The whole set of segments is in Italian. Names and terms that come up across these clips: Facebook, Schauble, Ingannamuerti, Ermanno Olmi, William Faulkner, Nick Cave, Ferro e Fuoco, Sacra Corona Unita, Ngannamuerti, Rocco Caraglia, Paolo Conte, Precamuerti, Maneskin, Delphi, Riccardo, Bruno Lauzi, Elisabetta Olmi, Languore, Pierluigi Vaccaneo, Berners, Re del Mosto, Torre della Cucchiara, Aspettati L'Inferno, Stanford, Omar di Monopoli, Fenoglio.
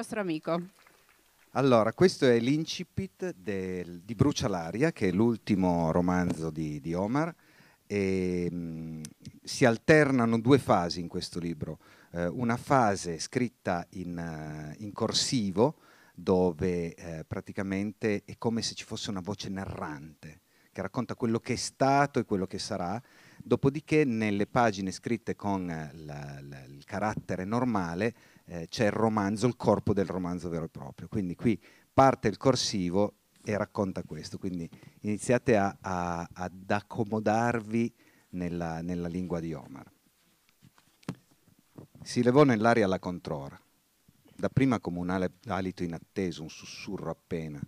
nostro amico. Allora, questo è l'incipit di Brucia l'aria, che è l'ultimo romanzo di Omar. E, si alternano due fasi in questo libro. Una fase scritta in corsivo, dove praticamente è come se ci fosse una voce narrante che racconta quello che è stato e quello che sarà. Dopodiché, nelle pagine scritte con il carattere normale, c'è il romanzo, il corpo del romanzo vero e proprio. Quindi qui parte il corsivo e racconta questo. Quindi iniziate ad accomodarvi nella lingua di Omar. Si levò nell'aria alla controra, dapprima come un alito inatteso, un sussurro appena,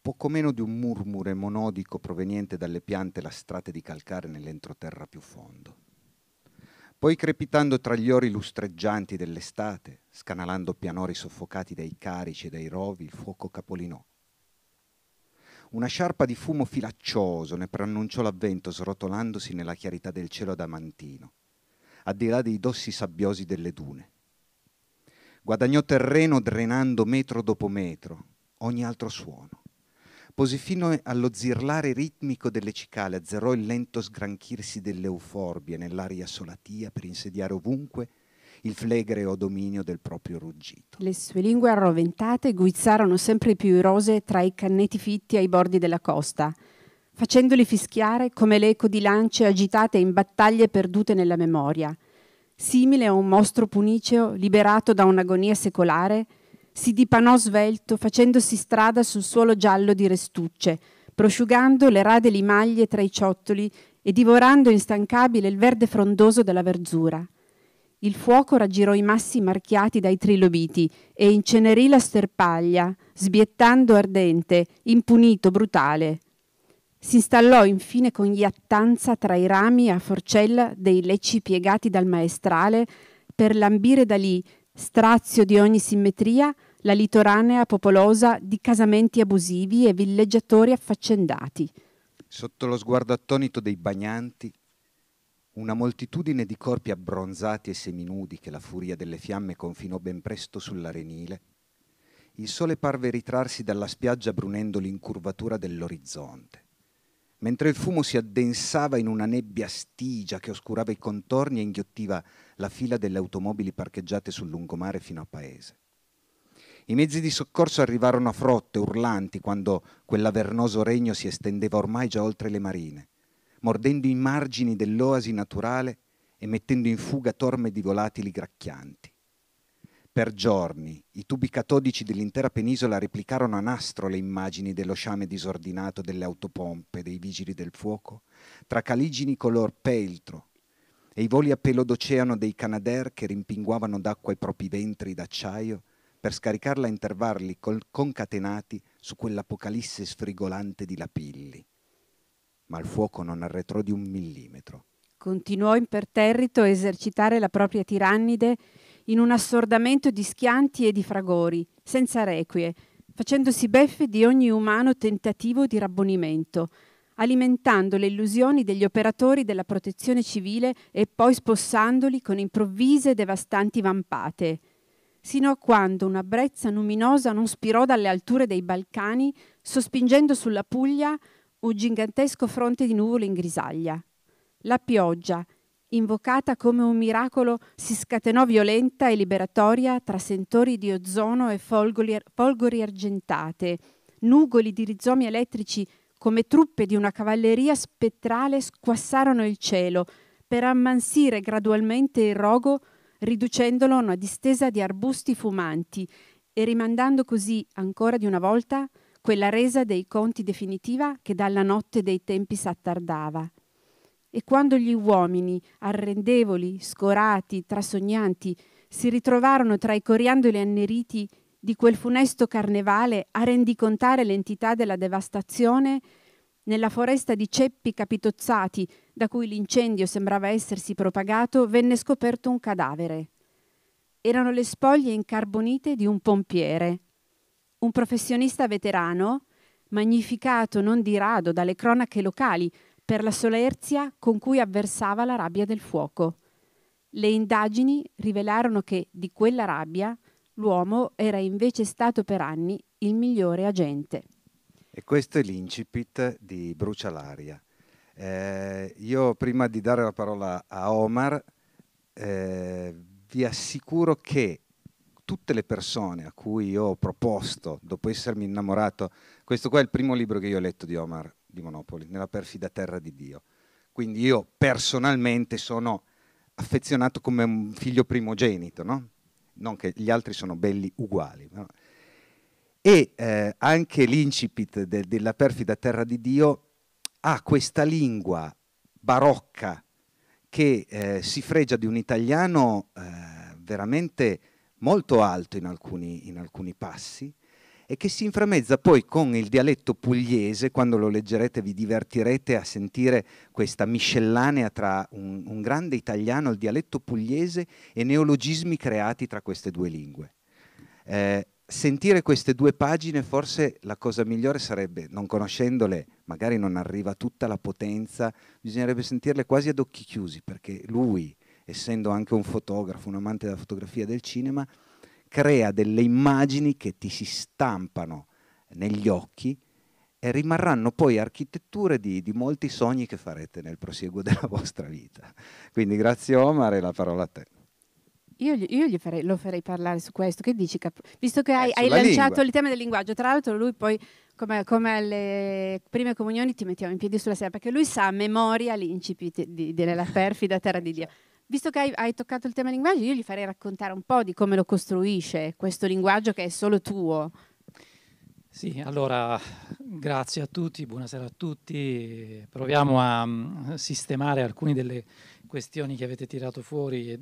poco meno di un murmure monodico proveniente dalle piante lastrate di calcare nell'entroterra più fondo. Poi, crepitando tra gli ori lustreggianti dell'estate, scanalando pianori soffocati dai carici e dai rovi, il fuoco capolinò. Una sciarpa di fumo filaccioso ne preannunciò l'avvento, srotolandosi nella chiarità del cielo adamantino, al di là dei dossi sabbiosi delle dune. Guadagnò terreno drenando metro dopo metro ogni altro suono. Posifino allo zirlare ritmico delle cicale azzerò il lento sgranchirsi delle euforbie nell'aria solatia per insediare ovunque il flegreo dominio del proprio ruggito. Le sue lingue arroventate guizzarono sempre più irose tra i canneti fitti ai bordi della costa, facendoli fischiare come l'eco di lance agitate in battaglie perdute nella memoria. Simile a un mostro puniceo liberato da un'agonia secolare, si dipanò svelto, facendosi strada sul suolo giallo di restucce, prosciugando le rade limaglie tra i ciottoli e divorando instancabile il verde frondoso della verzura. Il fuoco raggirò i massi marchiati dai trilobiti e incenerì la sterpaglia, sbiettando ardente, impunito, brutale. Si installò infine con iattanza tra i rami a forcella dei lecci piegati dal maestrale per lambire da lì, strazio di ogni simmetria, la litoranea popolosa di casamenti abusivi e villeggiatori affaccendati. Sotto lo sguardo attonito dei bagnanti, una moltitudine di corpi abbronzati e seminudi che la furia delle fiamme confinò ben presto sull'arenile, il sole parve ritrarsi dalla spiaggia brunendo l'incurvatura dell'orizzonte, mentre il fumo si addensava in una nebbia stigia che oscurava i contorni e inghiottiva la fila delle automobili parcheggiate sul lungomare fino a Paese. I mezzi di soccorso arrivarono a frotte, urlanti, quando quell'avernoso regno si estendeva ormai già oltre le marine, mordendo i margini dell'oasi naturale e mettendo in fuga torme di volatili gracchianti. Per giorni i tubi catodici dell'intera penisola replicarono a nastro le immagini dello sciame disordinato delle autopompe dei vigili del fuoco, tra caligini color peltro e i voli a pelo d'oceano dei Canadair che rimpinguavano d'acqua i propri ventri d'acciaio per scaricarla a intervalli concatenati su quell'apocalisse sfrigolante di lapilli. Ma il fuoco non arretrò di un millimetro. Continuò imperterrito a esercitare la propria tirannide in un assordamento di schianti e di fragori, senza requie, facendosi beffe di ogni umano tentativo di rabbonimento, alimentando le illusioni degli operatori della protezione civile e poi spossandoli con improvvise e devastanti vampate, sino a quando una brezza luminosa non spirò dalle alture dei Balcani, sospingendo sulla Puglia un gigantesco fronte di nuvole in grisaglia. La pioggia, invocata come un miracolo, si scatenò violenta e liberatoria tra sentori di ozono e folgori argentate, nugoli di rizomi elettrici come truppe di una cavalleria spettrale squassarono il cielo per ammansire gradualmente il rogo, riducendolo a una distesa di arbusti fumanti e rimandando così ancora di una volta quella resa dei conti definitiva che dalla notte dei tempi s'attardava. E quando gli uomini, arrendevoli, scorati, trasognanti, si ritrovarono tra i coriandoli anneriti di quel funesto carnevale a rendicontare l'entità della devastazione, nella foresta di ceppi capitozzati da cui l'incendio sembrava essersi propagato, venne scoperto un cadavere. Erano le spoglie incarbonite di un pompiere, un professionista veterano, magnificato non di rado dalle cronache locali, per la solerzia con cui avversava la rabbia del fuoco. Le indagini rivelarono che di quella rabbia L'uomo era invece stato per anni il migliore agente. E questo è l'incipit di Brucia l'aria. Io prima di dare la parola a Omar vi assicuro che tutte le persone a cui io ho proposto, dopo essermi innamorato, questo qua è il primo libro che io ho letto di Omar di Monopoli, Nella perfida terra di Dio. Quindi io personalmente sono affezionato come un figlio primogenito, no? Non che gli altri sono belli uguali. No? E anche l'incipit della perfida terra di Dio ha questa lingua barocca che si fregia di un italiano veramente molto alto in alcuni passi e che si inframezza poi con il dialetto pugliese. Quando lo leggerete vi divertirete a sentire questa miscellanea tra un grande italiano, il dialetto pugliese e neologismi creati tra queste due lingue. Sentire queste due pagine, forse la cosa migliore sarebbe, non conoscendole, magari non arriva tutta la potenza, bisognerebbe sentirle quasi ad occhi chiusi, perché lui, essendo anche un fotografo, un amante della fotografia e del cinema, crea delle immagini che ti si stampano negli occhi e rimarranno poi architetture di molti sogni che farete nel prosieguo della vostra vita. Quindi grazie Omar e la parola a te. Io lo farei parlare su questo, che dici? Visto che hai lanciato il tema del linguaggio, tra l'altro lui poi, come alle prime comunioni, ti mettiamo in piedi sulla sedia, perché lui sa a memoria l'incipit della perfida terra di Dio. Visto che hai toccato il tema del linguaggio, io gli farei raccontare un po' di come lo costruisce, questo linguaggio che è solo tuo. Sì, allora, grazie a tutti, buonasera a tutti. Proviamo a sistemare alcune delle questioni che avete tirato fuori e,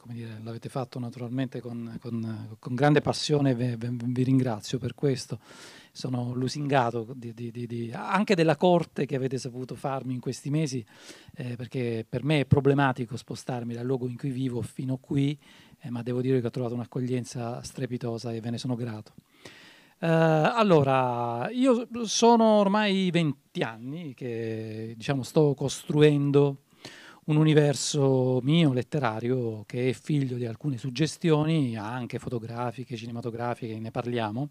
come dire, l'avete fatto naturalmente con grande passione, vi ringrazio per questo. Sono lusingato anche della corte che avete saputo farmi in questi mesi, perché per me è problematico spostarmi dal luogo in cui vivo fino qui, ma devo dire che ho trovato un'accoglienza strepitosa e ve ne sono grato. Allora, io sono ormai 20 anni che, diciamo, sto costruendo un universo mio letterario che è figlio di alcune suggestioni, anche fotografiche, cinematografiche, ne parliamo,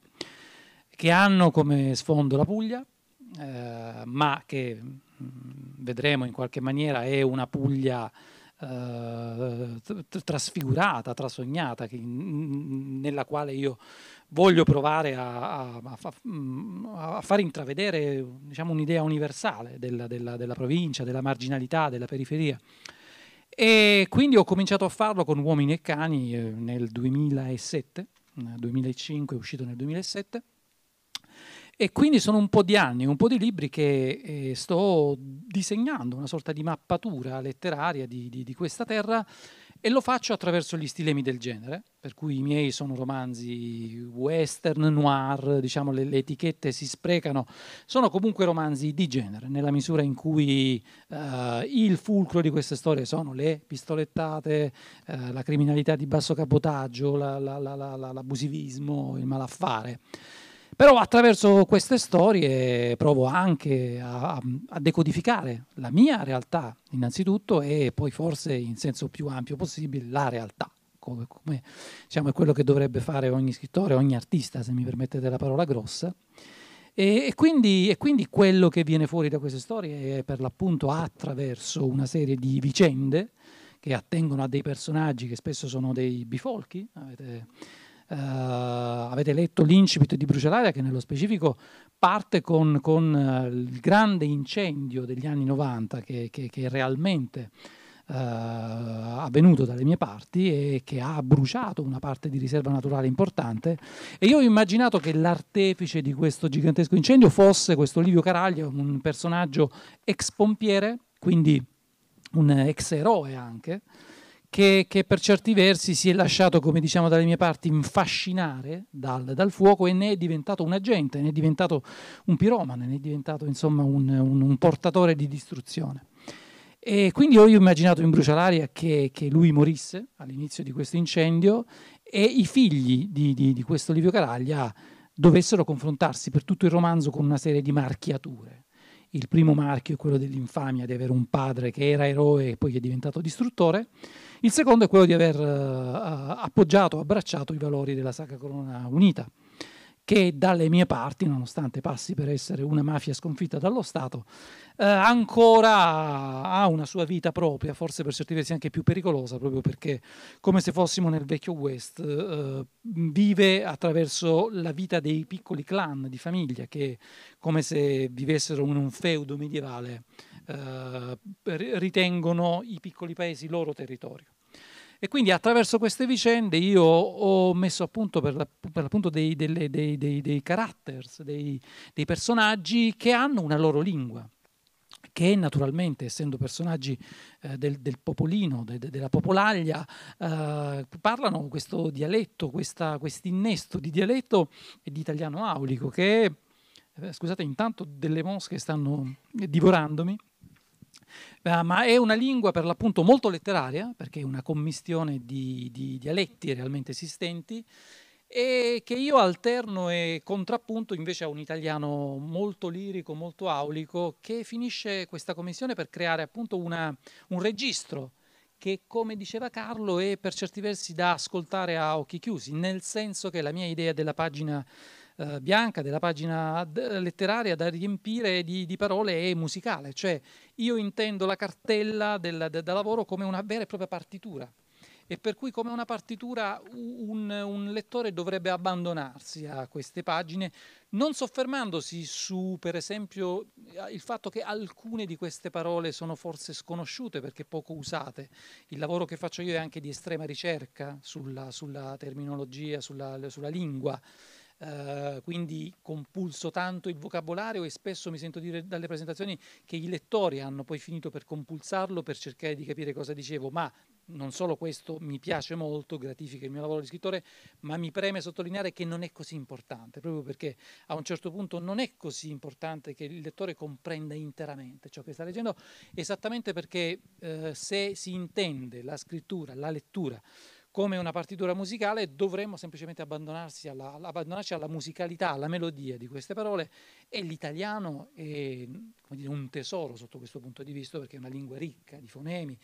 che hanno come sfondo la Puglia, ma che vedremo in qualche maniera è una Puglia trasfigurata, trasognata, nella quale io voglio provare a far intravedere, diciamo, un'idea universale della provincia, della marginalità, della periferia. E quindi ho cominciato a farlo con Uomini e Cani nel 2007, 2005 è uscito nel 2007, e quindi sono un po' di anni, un po' di libri che sto disegnando una sorta di mappatura letteraria di questa terra, e lo faccio attraverso gli stilemi del genere, per cui i miei sono romanzi western, noir, diciamo le etichette si sprecano, sono comunque romanzi di genere, nella misura in cui il fulcro di queste storie sono le pistolettate, la criminalità di basso cabotaggio, l'abusivismo, il malaffare. Però attraverso queste storie provo anche a decodificare la mia realtà innanzitutto, e poi forse in senso più ampio possibile la realtà, come diciamo, è quello che dovrebbe fare ogni scrittore, ogni artista, se mi permettete la parola grossa. E quindi quello che viene fuori da queste storie è per l'appunto attraverso una serie di vicende che attengono a dei personaggi che spesso sono dei bifolchi. Avete letto l'incipit di Brucia l'aria, che nello specifico parte con il grande incendio degli anni 90 che è realmente avvenuto dalle mie parti e che ha bruciato una parte di riserva naturale importante, e io ho immaginato che l'artefice di questo gigantesco incendio fosse questo Livio Caraglio, un personaggio ex pompiere, quindi un ex eroe anche, che per certi versi si è lasciato, come diciamo dalle mie parti, infascinare dal fuoco, e ne è diventato un agente, ne è diventato un piromane, ne è diventato insomma un portatore di distruzione. E quindi ho immaginato in Brucia l'aria che lui morisse all'inizio di questo incendio e i figli di questo Livio Caraglia dovessero confrontarsi per tutto il romanzo con una serie di marchiature. Il primo marchio è quello dell'infamia di avere un padre che era eroe e poi è diventato distruttore. Il secondo è quello di aver appoggiato, abbracciato i valori della Sacra Corona Unita, che dalle mie parti, nonostante passi per essere una mafia sconfitta dallo Stato, ancora ha una sua vita propria, forse per certi versi anche più pericolosa, proprio perché, come se fossimo nel vecchio West, vive attraverso la vita dei piccoli clan di famiglia, che come se vivessero in un feudo medievale, ritengono i piccoli paesi loro territorio. E quindi attraverso queste vicende io ho messo a punto dei characters, dei personaggi che hanno una loro lingua, che naturalmente, essendo personaggi del popolino, della popolaglia, parlano questo dialetto, quest'innesto di dialetto e di italiano aulico che, scusate, intanto delle mosche stanno divorandomi, ma è una lingua per l'appunto molto letteraria, perché è una commistione di dialetti realmente esistenti, e che io alterno e contrappunto invece a un italiano molto lirico, molto aulico, che finisce questa commissione per creare appunto un registro che, come diceva Carlo, è per certi versi da ascoltare a occhi chiusi, nel senso che la mia idea della pagina bianca, della pagina letteraria da riempire di parole e musicale, cioè io intendo la cartella da lavoro come una vera e propria partitura, e per cui come una partitura un lettore dovrebbe abbandonarsi a queste pagine, non soffermandosi su, per esempio, il fatto che alcune di queste parole sono forse sconosciute perché poco usate. Il lavoro che faccio io è anche di estrema ricerca sulla terminologia, sulla lingua. Quindi compulso tanto il vocabolario, e spesso mi sento dire dalle presentazioni che i lettori hanno poi finito per compulsarlo per cercare di capire cosa dicevo, ma non solo questo mi piace molto, gratifica il mio lavoro di scrittore, ma mi preme sottolineare che non è così importante, proprio perché a un certo punto non è così importante che il lettore comprenda interamente ciò che sta leggendo, esattamente perché se si intende la scrittura, la lettura come una partitura musicale, dovremmo semplicemente abbandonarci alla musicalità, alla melodia di queste parole, e l'italiano è, come dire, un tesoro sotto questo punto di vista, perché è una lingua ricca di fonemi,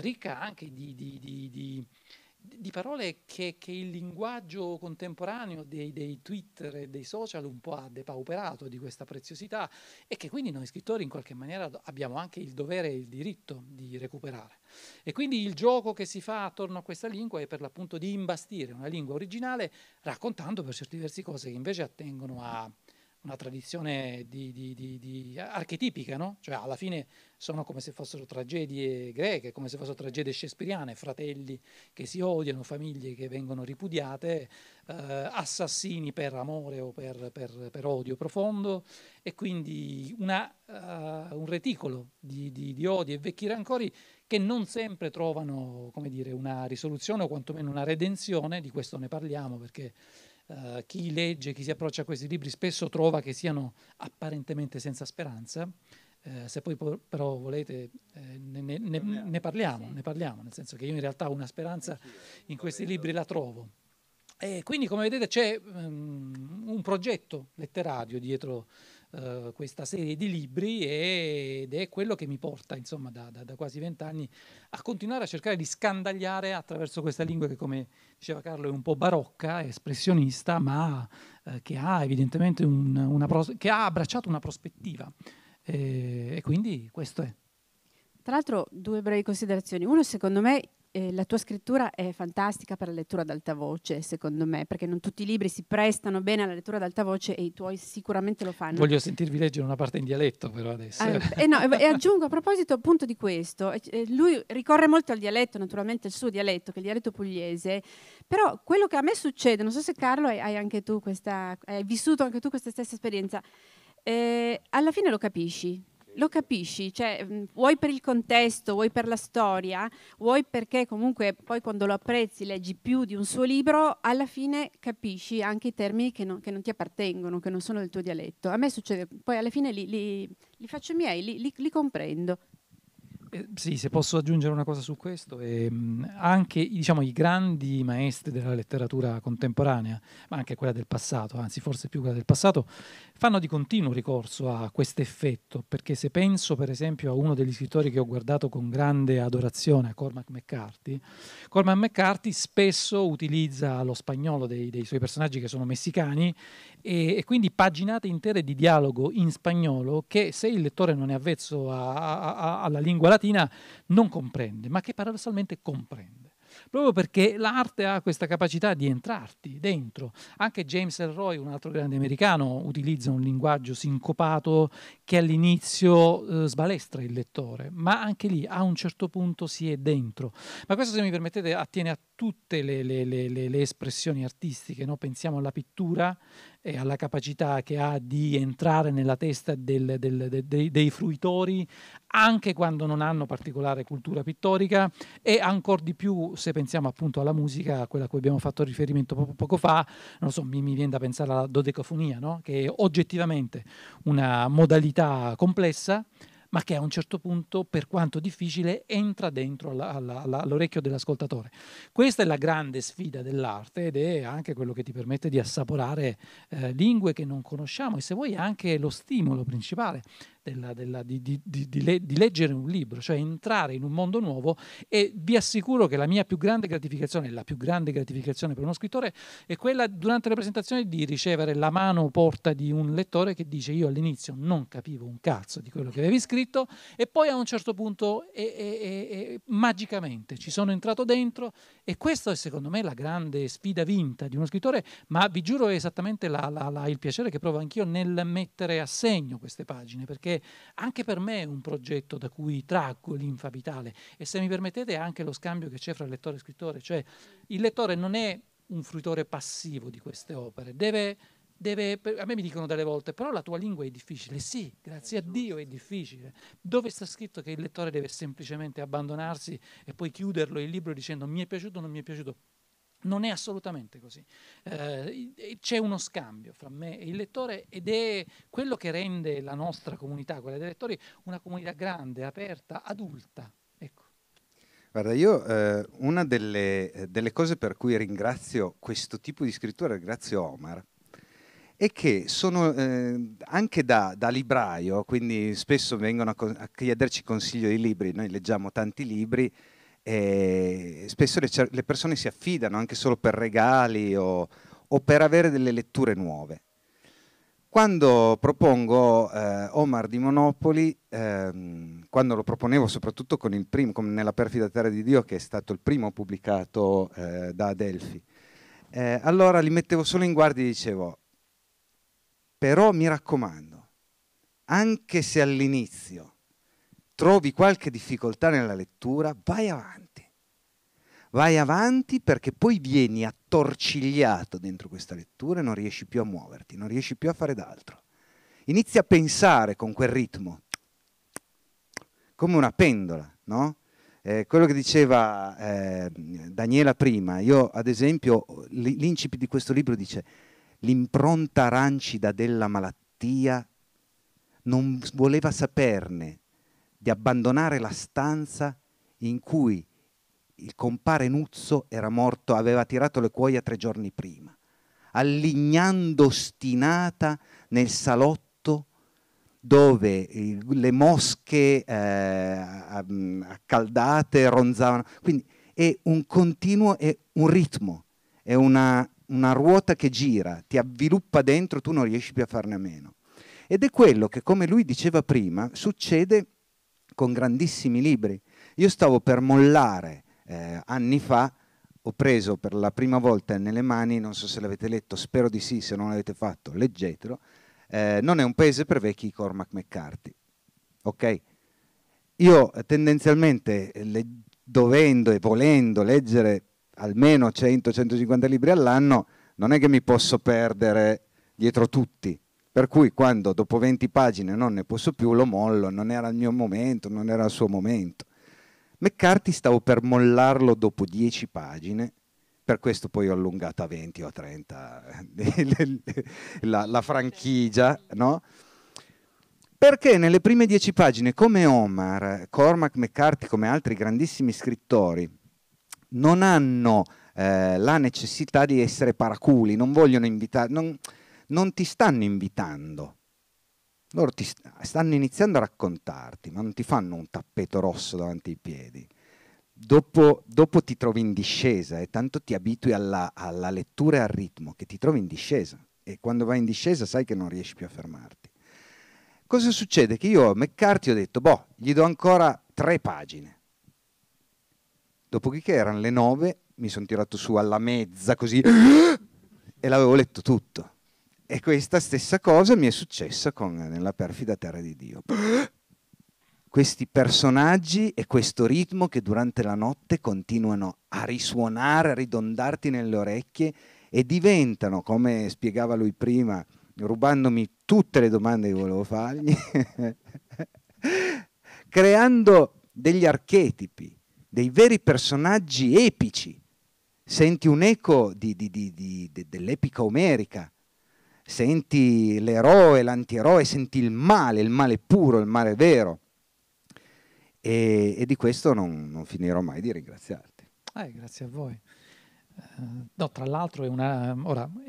ricca anche di parole che il linguaggio contemporaneo dei Twitter e dei social un po' ha depauperato di questa preziosità, e che quindi noi scrittori in qualche maniera abbiamo anche il dovere e il diritto di recuperare. E quindi il gioco che si fa attorno a questa lingua è per l'appunto di imbastire una lingua originale, raccontando per certi versi cose che invece attengono a una tradizione archetipica, no? Cioè alla fine sono come se fossero tragedie greche, come se fossero tragedie shakespeariane, fratelli che si odiano, famiglie che vengono ripudiate, assassini per amore o per odio profondo, e quindi un reticolo di odi e vecchi rancori che non sempre trovano, come dire, una risoluzione o quantomeno una redenzione. Di questo ne parliamo perché chi legge, chi si approccia a questi libri spesso trova che siano apparentemente senza speranza, se poi però volete ne parliamo, nel senso che io in realtà una speranza in questi libri la trovo. E quindi, come vedete, c'è un progetto letterario dietro questa serie di libri, ed è quello che mi porta, insomma, da quasi 20 anni a continuare a cercare di scandagliare attraverso questa lingua che, come diceva Carlo, è un po' barocca, espressionista, ma che ha evidentemente che ha abbracciato una prospettiva, e quindi questo è. Tra l'altro, due brevi considerazioni. Uno, secondo me, la tua scrittura è fantastica per la lettura ad alta voce, secondo me, perché non tutti i libri si prestano bene alla lettura ad alta voce, e i tuoi sicuramente lo fanno. Voglio sentirvi leggere una parte in dialetto però adesso. E aggiungo, a proposito appunto di questo, lui ricorre molto al dialetto, naturalmente il suo dialetto, che è il dialetto pugliese, però quello che a me succede, non so se Carlo hai vissuto anche tu questa stessa esperienza, alla fine lo capisci. Lo capisci, cioè vuoi per il contesto, vuoi per la storia, vuoi perché comunque poi quando lo apprezzi leggi più di un suo libro, alla fine capisci anche i termini che non ti appartengono, che non sono del tuo dialetto. A me succede, poi alla fine li faccio miei, li comprendo. Sì, se posso aggiungere una cosa su questo, anche diciamo, i grandi maestri della letteratura contemporanea, ma anche quella del passato, anzi forse più quella del passato, fanno di continuo ricorso a questo effetto, perché se penso per esempio a uno degli scrittori che ho guardato con grande adorazione, a Cormac McCarthy, Cormac McCarthy spesso utilizza lo spagnolo dei suoi personaggi che sono messicani e quindi paginate intere di dialogo in spagnolo che se il lettore non è avvezzo alla lingua latina non comprende, ma che paradossalmente comprende. Proprio perché l'arte ha questa capacità di entrarti dentro. Anche James Ellroy, un altro grande americano, utilizza un linguaggio sincopato che all'inizio sbalestra il lettore, ma anche lì a un certo punto si è dentro. Ma questo, se mi permettete, attiene a tutte le espressioni artistiche, no? Pensiamo alla pittura e alla capacità che ha di entrare nella testa dei fruitori anche quando non hanno particolare cultura pittorica, e ancor di più se pensiamo appunto alla musica, a quella a cui abbiamo fatto riferimento poco fa. Non so, mi viene da pensare alla dodecafonia, no? Che è oggettivamente una modalità complessa, ma che a un certo punto, per quanto difficile, entra dentro all'orecchio dell'ascoltatore. Questa è la grande sfida dell'arte ed è anche quello che ti permette di assaporare lingue che non conosciamo e, se vuoi, anche lo stimolo principale di leggere un libro, cioè entrare in un mondo nuovo. E vi assicuro che la mia più grande gratificazione, la più grande gratificazione per uno scrittore, è quella durante le presentazioni di ricevere la mano porta di un lettore che dice: io all'inizio non capivo un cazzo di quello che avevi scritto e poi a un certo punto magicamente ci sono entrato dentro. E questa è, secondo me, la grande sfida vinta di uno scrittore, ma vi giuro è esattamente il piacere che provo anch'io nel mettere a segno queste pagine, perché anche per me è un progetto da cui traggo linfa vitale. E, se mi permettete, anche lo scambio che c'è fra lettore e scrittore, cioè il lettore non è un fruitore passivo di queste opere, a me mi dicono delle volte: però la tua lingua è difficile. Sì, grazie a Dio è difficile. Dove sta scritto che il lettore deve semplicemente abbandonarsi e poi chiuderlo il libro dicendo mi è piaciuto o non mi è piaciuto? Non è assolutamente così. C'è uno scambio fra me e il lettore ed è quello che rende la nostra comunità, quella dei lettori, una comunità grande, aperta, adulta. Ecco. Guarda, io una delle cose per cui ringrazio questo tipo di scrittura, ringrazio Omar, è che sono anche da libraio, quindi spesso vengono a chiederci consiglio di libri. Noi leggiamo tanti libri, e spesso le persone si affidano anche solo per regali o per avere delle letture nuove. Quando propongo Omar di Monopoli, quando lo proponevo soprattutto con il primo, con Nella perfida terra di Dio, che è stato il primo pubblicato da Delphi, allora li mettevo solo in guardia e dicevo: però mi raccomando, anche se all'inizio trovi qualche difficoltà nella lettura, vai avanti, perché poi vieni attorcigliato dentro questa lettura e non riesci più a muoverti, non riesci più a fare d'altro. Inizi a pensare con quel ritmo, come una pendola, no? Quello che diceva Daniela prima, io ad esempio, l'incipit di questo libro dice: l'impronta rancida della malattia non voleva saperne di abbandonare la stanza in cui il compare Nuzzo era morto, aveva tirato le cuoia 3 giorni prima, allignando ostinata nel salotto dove le mosche accaldate ronzavano. Quindi è un continuo, è un ritmo, è una ruota che gira, ti avviluppa dentro, tu non riesci più a farne a meno. Ed è quello che, come lui diceva prima, succede con grandissimi libri. Io stavo per mollare anni fa, ho preso per la prima volta nelle mani, non so se l'avete letto, spero di sì, se non l'avete fatto leggetelo, Non è un paese per vecchi, Cormac McCarthy. Ok? Io tendenzialmente, dovendo e volendo leggere almeno 100-150 libri all'anno, non è che mi posso perdere dietro tutti. Per cui quando dopo 20 pagine non ne posso più, lo mollo, non era il mio momento, non era il suo momento. McCarthy stavo per mollarlo dopo 10 pagine, per questo poi ho allungato a 20 o a 30 la franchigia, no? Perché nelle prime 10 pagine, come Omar, Cormac McCarthy, come altri grandissimi scrittori, non hanno la necessità di essere paraculi, non vogliono invitare, non ti stanno invitando. Loro ti stanno iniziando a raccontarti, ma non ti fanno un tappeto rosso davanti ai piedi. Dopo ti trovi in discesa e tanto ti abitui alla lettura e al ritmo che ti trovi in discesa. E quando vai in discesa sai che non riesci più a fermarti. Cosa succede? Che io a McCarthy ho detto, boh, gli do ancora 3 pagine. Dopodiché erano le 9, mi sono tirato su alla mezza così e l'avevo letto tutto. E questa stessa cosa mi è successa con Nella perfida terra di Dio. Questi personaggi e questo ritmo che durante la notte continuano a risuonare, a ridondarti nelle orecchie e diventano, come spiegava lui prima, rubandomi tutte le domande che volevo fargli, creando degli archetipi, dei veri personaggi epici. Senti un eco dell'epica omerica. Senti l'eroe, l'antieroe, senti il male puro, il male vero. E di questo non finirò mai di ringraziarti. Grazie a voi. No, tra l'altro è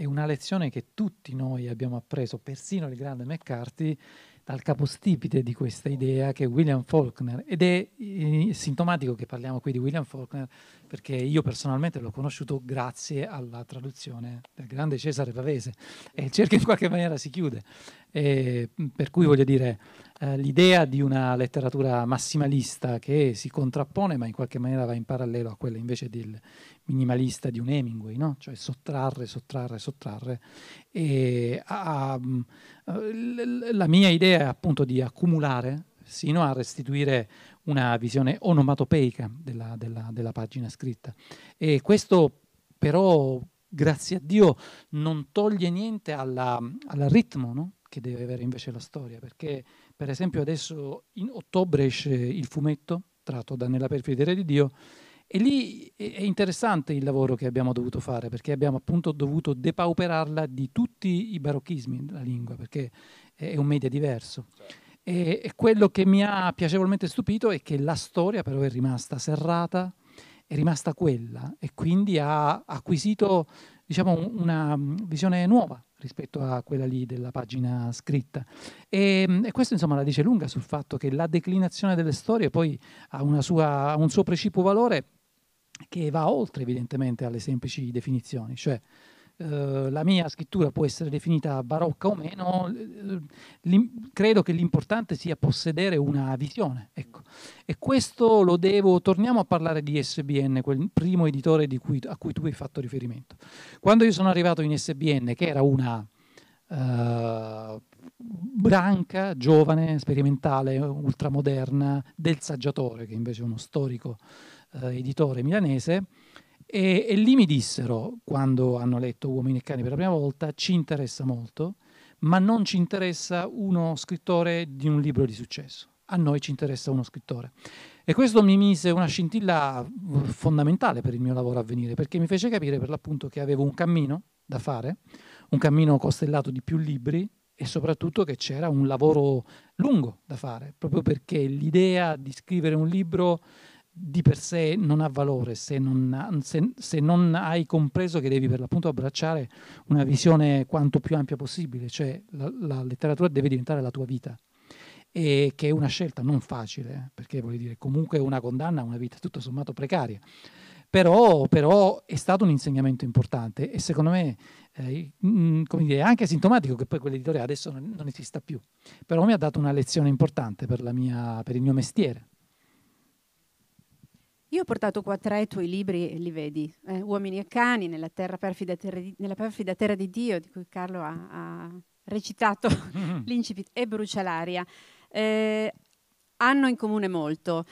una lezione che tutti noi abbiamo appreso, persino il grande McCarthy, dal capostipite di questa idea che è William Faulkner, ed è sintomatico che parliamo qui di William Faulkner perché io personalmente l'ho conosciuto grazie alla traduzione del grande Cesare Pavese e il cerchio in qualche maniera si chiude, per cui voglio dire l'idea di una letteratura massimalista che si contrappone ma in qualche maniera va in parallelo a quella invece del minimalista di un Hemingway, no? Cioè sottrarre, sottrarre, sottrarre. E la mia idea è appunto di accumulare sino a restituire una visione onomatopeica della pagina scritta. E questo però, grazie a Dio, non toglie niente al ritmo, no? Che deve avere invece la storia, perché per esempio adesso in ottobre esce il fumetto tratto da Nella perfida terra di Dio. E lì è interessante il lavoro che abbiamo dovuto fare, perché abbiamo appunto dovuto depauperarla di tutti i barocchismi della lingua, perché è un media diverso. Certo. E quello che mi ha piacevolmente stupito è che la storia però è rimasta serrata, è rimasta quella, e quindi ha acquisito, diciamo, una visione nuova rispetto a quella lì della pagina scritta. E questo insomma la dice lunga sul fatto che la declinazione delle storie poi ha un suo precipuo valore che va oltre evidentemente alle semplici definizioni, cioè la mia scrittura può essere definita barocca o meno, credo che l'importante sia possedere una visione, ecco. E questo lo devo, torniamo a parlare di SBN, quel primo editore a cui tu hai fatto riferimento. Quando io sono arrivato in SBN, che era una branca, giovane, sperimentale, ultramoderna, del Saggiatore, che invece è uno storico editore milanese, e lì mi dissero, quando hanno letto Uomini e Cani per la prima volta, ci interessa molto, ma non ci interessa uno scrittore di un libro di successo. A noi ci interessa uno scrittore. E questo mi mise una scintilla fondamentale per il mio lavoro a venire, perché mi fece capire per l'appunto che avevo un cammino da fare, un cammino costellato di più libri, e soprattutto che c'era un lavoro lungo da fare, proprio perché l'idea di scrivere un libro di per sé non ha valore se non hai compreso che devi per l'appunto abbracciare una visione quanto più ampia possibile, cioè la letteratura deve diventare la tua vita, e che è una scelta non facile, perché vuol dire comunque una condanna a una vita tutto sommato precaria, però è stato un insegnamento importante e secondo me come dire, è anche sintomatico che poi quell'editore adesso non esista più, però mi ha dato una lezione importante per il mio mestiere. Io ho portato qua 3 tuoi libri e li vedi, Uomini e Cani, Nella perfida terra di Dio, di cui Carlo ha recitato l'incipit, e Brucia l'aria. Hanno in comune molto,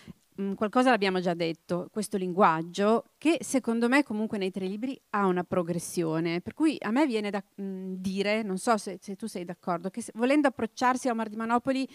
qualcosa l'abbiamo già detto, questo linguaggio che secondo me comunque nei 3 libri ha una progressione, per cui a me viene da dire, non so se tu sei d'accordo, che volendo approcciarsi a Omar di Monopoli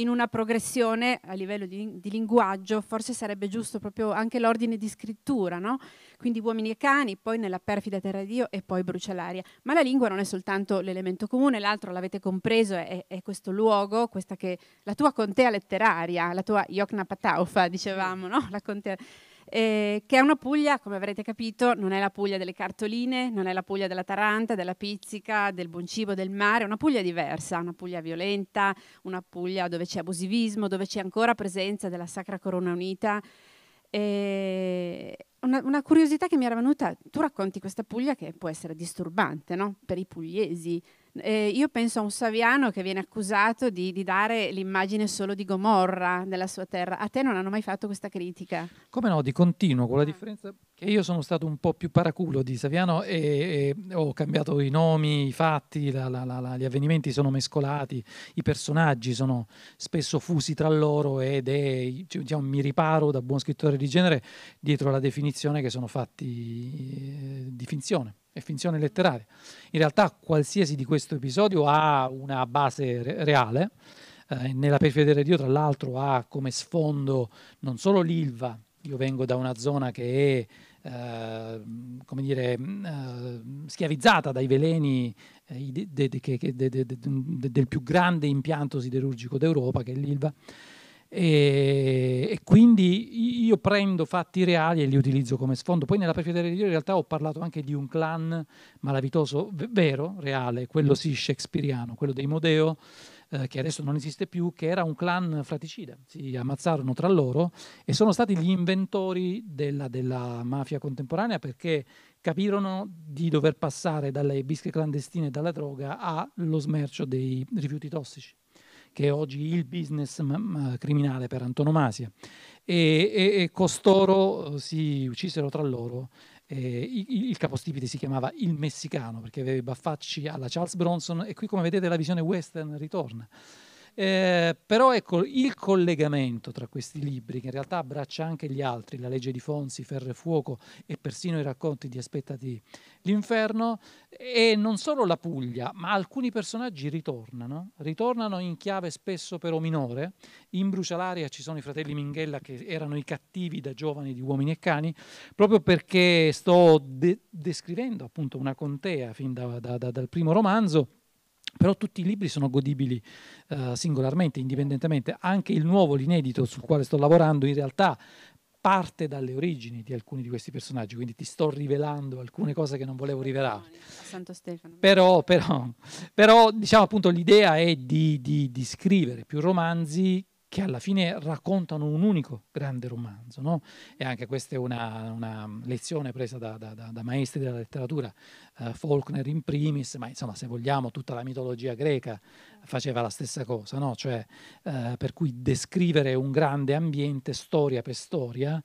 in una progressione a livello di linguaggio, forse sarebbe giusto proprio anche l'ordine di scrittura, no? Quindi Uomini e Cani, poi Nella perfida terra di Dio e poi Brucia l'aria. Ma la lingua non è soltanto l'elemento comune, l'altro l'avete compreso, è questo luogo, questa che la tua contea letteraria, la tua Yoknapatawpha, dicevamo, no? La contea. Che è una Puglia, come avrete capito, non è la Puglia delle cartoline, non è la Puglia della Taranta, della pizzica, del buon cibo, del mare, è una Puglia diversa, una Puglia violenta, una Puglia dove c'è abusivismo, dove c'è ancora presenza della Sacra Corona Unita. Una curiosità che mi era venuta, tu racconti questa Puglia che può essere disturbante, no? Per i pugliesi. Io penso a un saviano che viene accusato di dare l'immagine solo di Gomorra della sua terra. A te non hanno mai fatto questa critica? Come no, di continuo, con la differenza che io sono stato un po' più paraculo di Saviano e ho cambiato i nomi, i fatti, gli avvenimenti sono mescolati, i personaggi sono spesso fusi tra loro diciamo, mi riparo da buon scrittore di genere dietro la definizione che sono fatti di finzione. È finzione letteraria. In realtà qualsiasi di questo episodio ha una base reale. Nella periferia di Dio, tra l'altro, ha come sfondo non solo l'Ilva. Io vengo da una zona che è come dire, schiavizzata dai veleni del più grande impianto siderurgico d'Europa, che è l'Ilva. E quindi io prendo fatti reali e li utilizzo come sfondo. Poi nella perfida terra di Dio in realtà ho parlato anche di un clan malavitoso vero, reale, quello sì shakespeariano, quello dei Modeo, che adesso non esiste più, che era un clan fratricida, si ammazzarono tra loro e sono stati gli inventori della mafia contemporanea, perché capirono di dover passare dalle bische clandestine e dalla droga allo smercio dei rifiuti tossici, che è oggi il business criminale per antonomasia, e costoro si uccisero tra loro. Il capostipite si chiamava il messicano, perché aveva i baffacci alla Charles Bronson, e qui, come vedete, la visione western ritorna. Però ecco, il collegamento tra questi libri, che in realtà abbraccia anche gli altri, La legge di Fonsi, Ferro e Fuoco e persino i racconti di Aspettati l'Inferno, e non solo la Puglia, ma alcuni personaggi ritornano in chiave spesso però minore. In Brucia l'aria ci sono i fratelli Minghella, che erano i cattivi da giovani di Uomini e Cani, proprio perché sto descrivendo appunto una contea fin dal primo romanzo. Però tutti i libri sono godibili singolarmente, indipendentemente. Anche il nuovo, l'inedito, sul quale sto lavorando, in realtà parte dalle origini di alcuni di questi personaggi, quindi ti sto rivelando alcune cose che non volevo rivelarti. Santo Stefano. Però diciamo appunto l'idea è di scrivere più romanzi che alla fine raccontano un unico grande romanzo, no? E anche questa è una lezione presa da maestri della letteratura, Faulkner in primis, ma insomma, se vogliamo, tutta la mitologia greca faceva la stessa cosa, no? Cioè, per cui descrivere un grande ambiente storia per storia.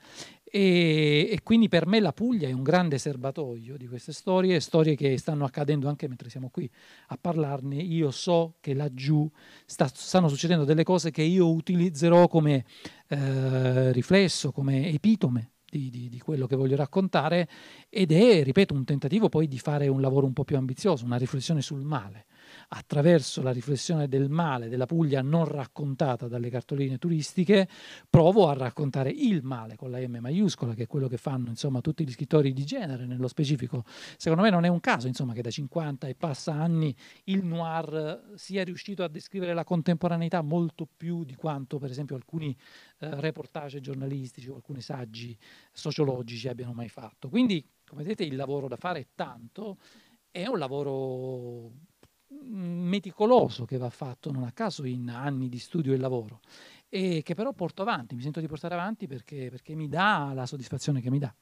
E quindi per me la Puglia è un grande serbatoio di queste storie che stanno accadendo anche mentre siamo qui a parlarne. Io so che laggiù stanno succedendo delle cose che io utilizzerò come riflesso, come epitome di quello che voglio raccontare, ed è, ripeto, un tentativo poi di fare un lavoro un po' più ambizioso, una riflessione sul male, attraverso la riflessione del male della Puglia non raccontata dalle cartoline turistiche. Provo a raccontare il male con la M maiuscola, che è quello che fanno insomma tutti gli scrittori di genere nello specifico. Secondo me non è un caso insomma che da 50 e passa anni il noir sia riuscito a descrivere la contemporaneità molto più di quanto per esempio alcuni reportage giornalistici o alcuni saggi sociologici abbiano mai fatto. Quindi, come vedete, il lavoro da fare è tanto, è un lavoro meticoloso che va fatto non a caso in anni di studio e lavoro, e che però porto avanti, mi sento di portare avanti perché mi dà la soddisfazione che mi dà.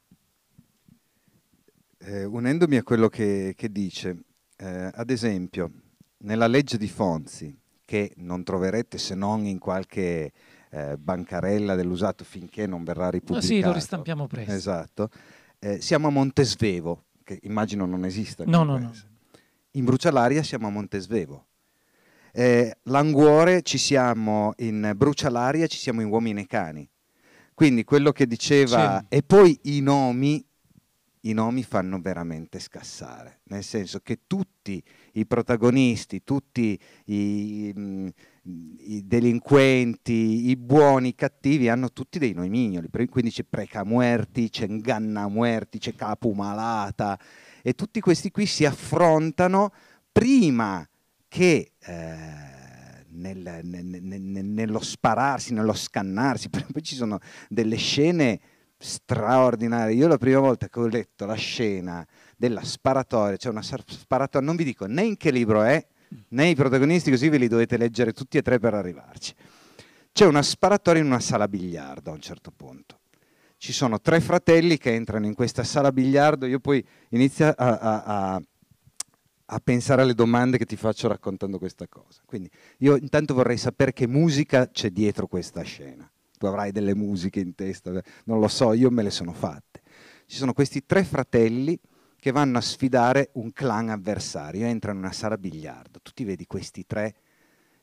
Unendomi a quello che dice, ad esempio nella legge di Fonsi, che non troverete se non in qualche bancarella dell'usato finché non verrà ripubblicato. Sì, lo ristampiamo presto. Esatto. Siamo a Montesvevo, che immagino non esista. No. In Brucia l'aria siamo a Montesvevo. Languore ci siamo in Brucia l'aria, ci siamo in Uomini e Cani. Quindi quello che diceva... Sì. E poi i nomi fanno veramente scassare, nel senso che tutti i protagonisti, tutti i delinquenti, i buoni, i cattivi, hanno tutti dei nomignoli, quindi c'è Precamuerti, c'è Ngannamuerti, c'è Capumalata, e tutti questi qui si affrontano prima che nello spararsi, nello scannarsi. Poi ci sono delle scene straordinarie. Io la prima volta che ho letto la scena della sparatoria, cioè una sparatoria, non vi dico né in che libro è, né i protagonisti, così ve li dovete leggere tutti e tre per arrivarci. C'è una sparatoria in una sala biliardo a un certo punto. Ci sono tre fratelli che entrano in questa sala biliardo. Io poi inizio a pensare alle domande che ti faccio raccontando questa cosa. Quindi io intanto vorrei sapere che musica c'è dietro questa scena. Tu avrai delle musiche in testa, non lo so, io me le sono fatte. Ci sono questi tre fratelli che vanno a sfidare un clan avversario, entrano in una sala biliardo, tu ti vedi questi tre,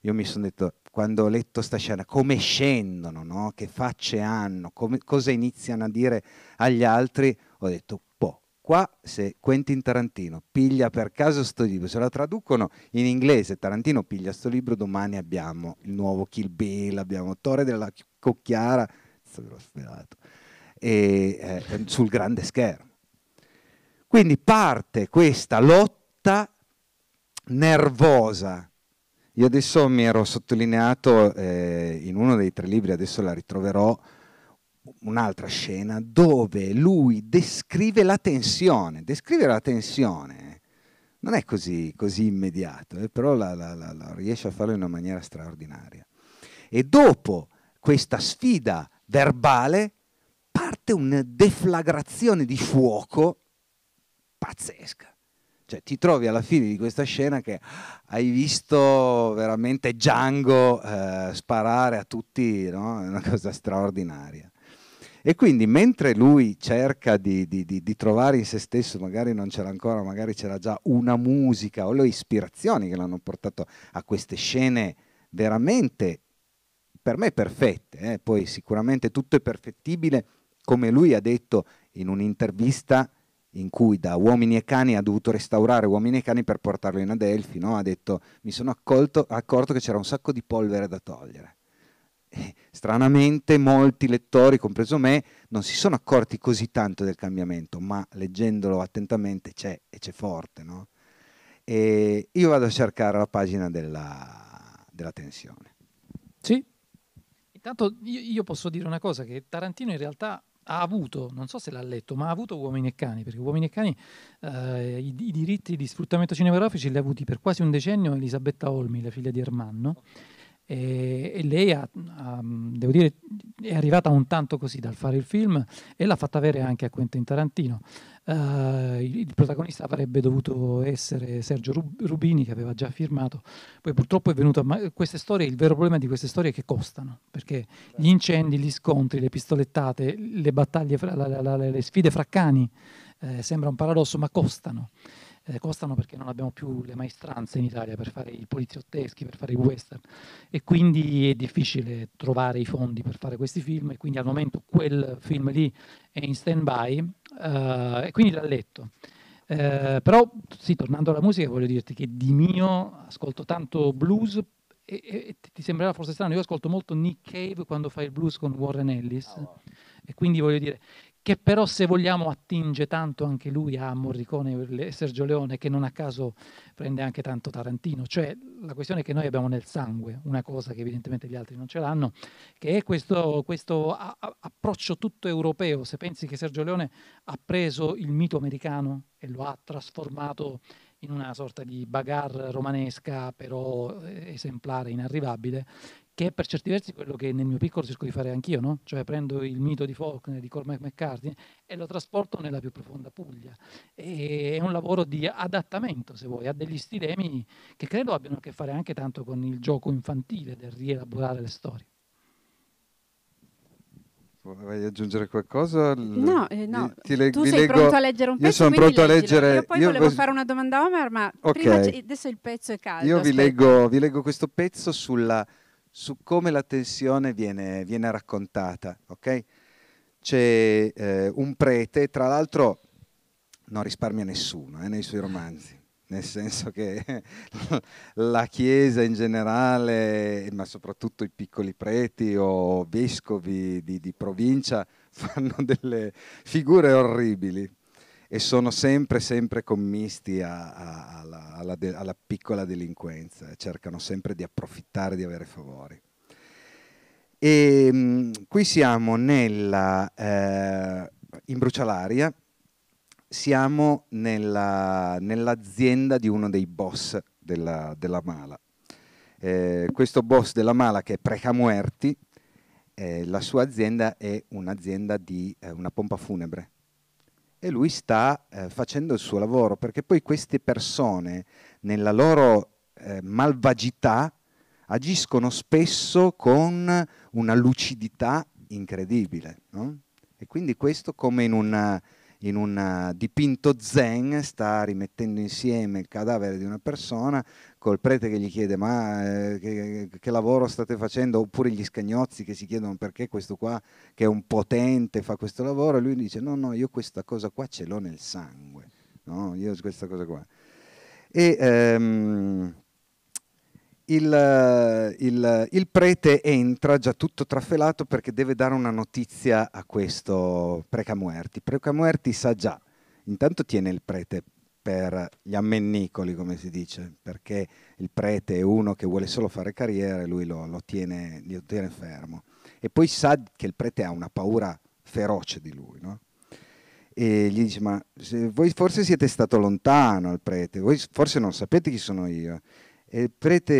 io mi sono detto, quando ho letto sta scena, come scendono, no? Che facce hanno, cosa iniziano a dire agli altri, ho detto, boh, qua se Quentin Tarantino piglia per caso sto libro, se lo traducono in inglese, Tarantino piglia sto libro, domani abbiamo il nuovo Kill Bill, abbiamo Torre della Cucchiara, l'ho sperato, e, sul grande schermo. Quindi parte questa lotta nervosa. Io adesso mi ero sottolineato in uno dei tre libri, adesso la ritroverò, un'altra scena dove lui descrive la tensione. Descrivere la tensione non è così immediato, però la riesce a farlo in una maniera straordinaria. E dopo questa sfida verbale parte una deflagrazione di fuoco pazzesca, cioè ti trovi alla fine di questa scena che hai visto veramente Django sparare a tutti, no? È una cosa straordinaria. E quindi mentre lui cerca di trovare in se stesso, magari non c'era ancora, magari c'era già una musica o le ispirazioni che l'hanno portato a queste scene veramente per me perfette, poi sicuramente tutto è perfettibile, come lui ha detto in un'intervista in cui da Uomini e Cani ha dovuto restaurare Uomini e Cani per portarlo in Delphi, no? Ha detto, mi sono accorto che c'era un sacco di polvere da togliere. E, stranamente molti lettori, compreso me, non si sono accorti così tanto del cambiamento, ma leggendolo attentamente c'è, e c'è forte, no? E io vado a cercare la pagina della tensione. Sì, intanto io posso dire una cosa, che Tarantino in realtà ha avuto, non so se l'ha letto, ma ha avuto Uomini e Cani, perché Uomini e Cani i diritti di sfruttamento cinematografici li ha avuti per quasi un decennio Elisabetta Olmi, la figlia di Ermanno, e lei devo dire, è arrivata un tanto così dal fare il film e l'ha fatta avere anche a Quentin Tarantino. Il protagonista avrebbe dovuto essere Sergio Rubini, che aveva già firmato, poi purtroppo è venuto queste storie, il vero problema di queste storie è che costano, perché gli incendi, gli scontri, le pistolettate, le battaglie, le sfide fra cani, sembra un paradosso, ma costano. Costano perché non abbiamo più le maestranze in Italia per fare i poliziotteschi, per fare i western, e quindi è difficile trovare i fondi per fare questi film, e quindi al momento quel film lì è in stand-by, e quindi l'ha letto. Però sì, tornando alla musica, voglio dirti che di mio ascolto tanto blues, e ti sembrerà forse strano, io ascolto molto Nick Cave quando fa il blues con Warren Ellis, e quindi voglio dire che però, se vogliamo, attinge tanto anche lui a Morricone e Sergio Leone, che non a caso prende anche tanto Tarantino. Cioè, la questione è che noi abbiamo nel sangue una cosa che evidentemente gli altri non ce l'hanno, che è questo approccio tutto europeo. Se pensi che Sergio Leone ha preso il mito americano e lo ha trasformato in una sorta di bagarre romanesca, però esemplare, inarrivabile, che è per certi versi quello che nel mio piccolo cerco di fare anch'io, no? Cioè prendo il mito di Faulkner, di Cormac McCarthy, e lo trasporto nella più profonda Puglia. E è un lavoro di adattamento, se vuoi, a degli stilemi che credo abbiano a che fare anche tanto con il gioco infantile del rielaborare le storie. Vuoi aggiungere qualcosa? No, no. Tu sei pronto a leggere un pezzo? Io sono pronto a leggere. Io poi volevo fare una domanda a Omar, ma okay, prima adesso il pezzo è caldo. Io vi leggo questo pezzo su come la tensione viene raccontata. Okay? C'è un prete, tra l'altro non risparmia nessuno nei suoi romanzi. nel senso che la Chiesa in generale, ma soprattutto i piccoli preti o vescovi di provincia, fanno delle figure orribili e sono sempre commisti alla piccola delinquenza, cercano sempre di approfittare, di avere favori. E qui siamo in Brucia l'aria, siamo nell'azienda di uno dei boss della mala. Questo boss della mala, che è Precamuerti, la sua azienda è un'azienda di una pompa funebre, e lui sta facendo il suo lavoro, perché poi queste persone, nella loro malvagità, agiscono spesso con una lucidità incredibile, no? E quindi questo, come in un dipinto zen, sta rimettendo insieme il cadavere di una persona col prete che gli chiede ma che lavoro state facendo, oppure gli scagnozzi che si chiedono perché questo qua, che è un potente, fa questo lavoro, e lui dice no, io questa cosa qua ce l'ho nel sangue, no? Io questa cosa qua. E il prete entra già tutto trafelato, perché deve dare una notizia a questo Precamuerti. Precamuerti sa già, intanto tiene il prete per gli ammennicoli, come si dice, perché il prete è uno che vuole solo fare carriera e lui lo tiene fermo. E poi sa che il prete ha una paura feroce di lui, no? E gli dice ma voi forse siete stato lontano, il prete, voi forse non sapete chi sono io. E il prete,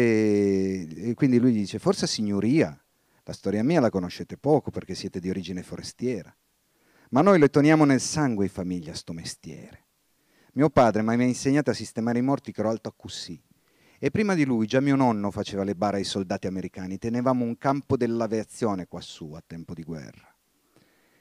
e quindi lui dice, forse signoria, la storia mia la conoscete poco perché siete di origine forestiera, ma noi lo teniamo nel sangue in famiglia sto mestiere. Mio padre mi ha insegnato a sistemare i morti che ero alto a Cussì, e prima di lui già mio nonno faceva le bare ai soldati americani, tenevamo un campo dell'aviazione quassù a tempo di guerra.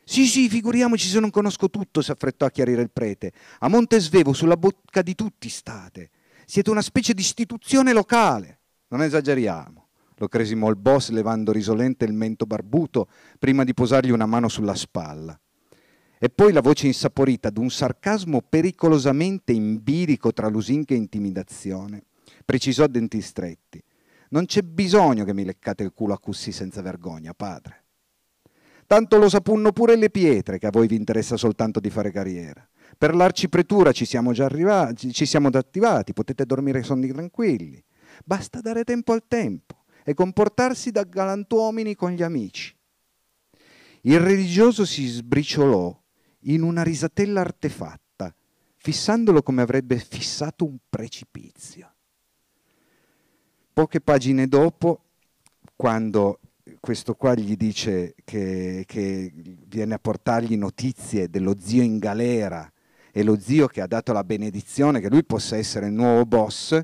Sì, figuriamoci se non conosco tutto, si affrettò a chiarire il prete, a Montesvevo sulla bocca di tutti state. Siete una specie di istituzione locale, non esageriamo. Lo cresimò il boss levando risolente il mento barbuto prima di posargli una mano sulla spalla. E poi la voce insaporita d'un sarcasmo pericolosamente in bilico tra lusinga e intimidazione, precisò a denti stretti. Non c'è bisogno che mi leccate il culo a Cussì senza vergogna, padre. Tanto lo sapunno pure le pietre che a voi vi interessa soltanto di fare carriera. Per l'arcipretura ci siamo già arrivati, ci siamo attivati, potete dormire sonni tranquilli. Basta dare tempo al tempo e comportarsi da galantuomini con gli amici. Il religioso si sbriciolò in una risatella artefatta, fissandolo come avrebbe fissato un precipizio. Poche pagine dopo, quando questo qua gli dice che viene a portargli notizie dello zio in galera, e lo zio che ha dato la benedizione che lui possa essere il nuovo boss,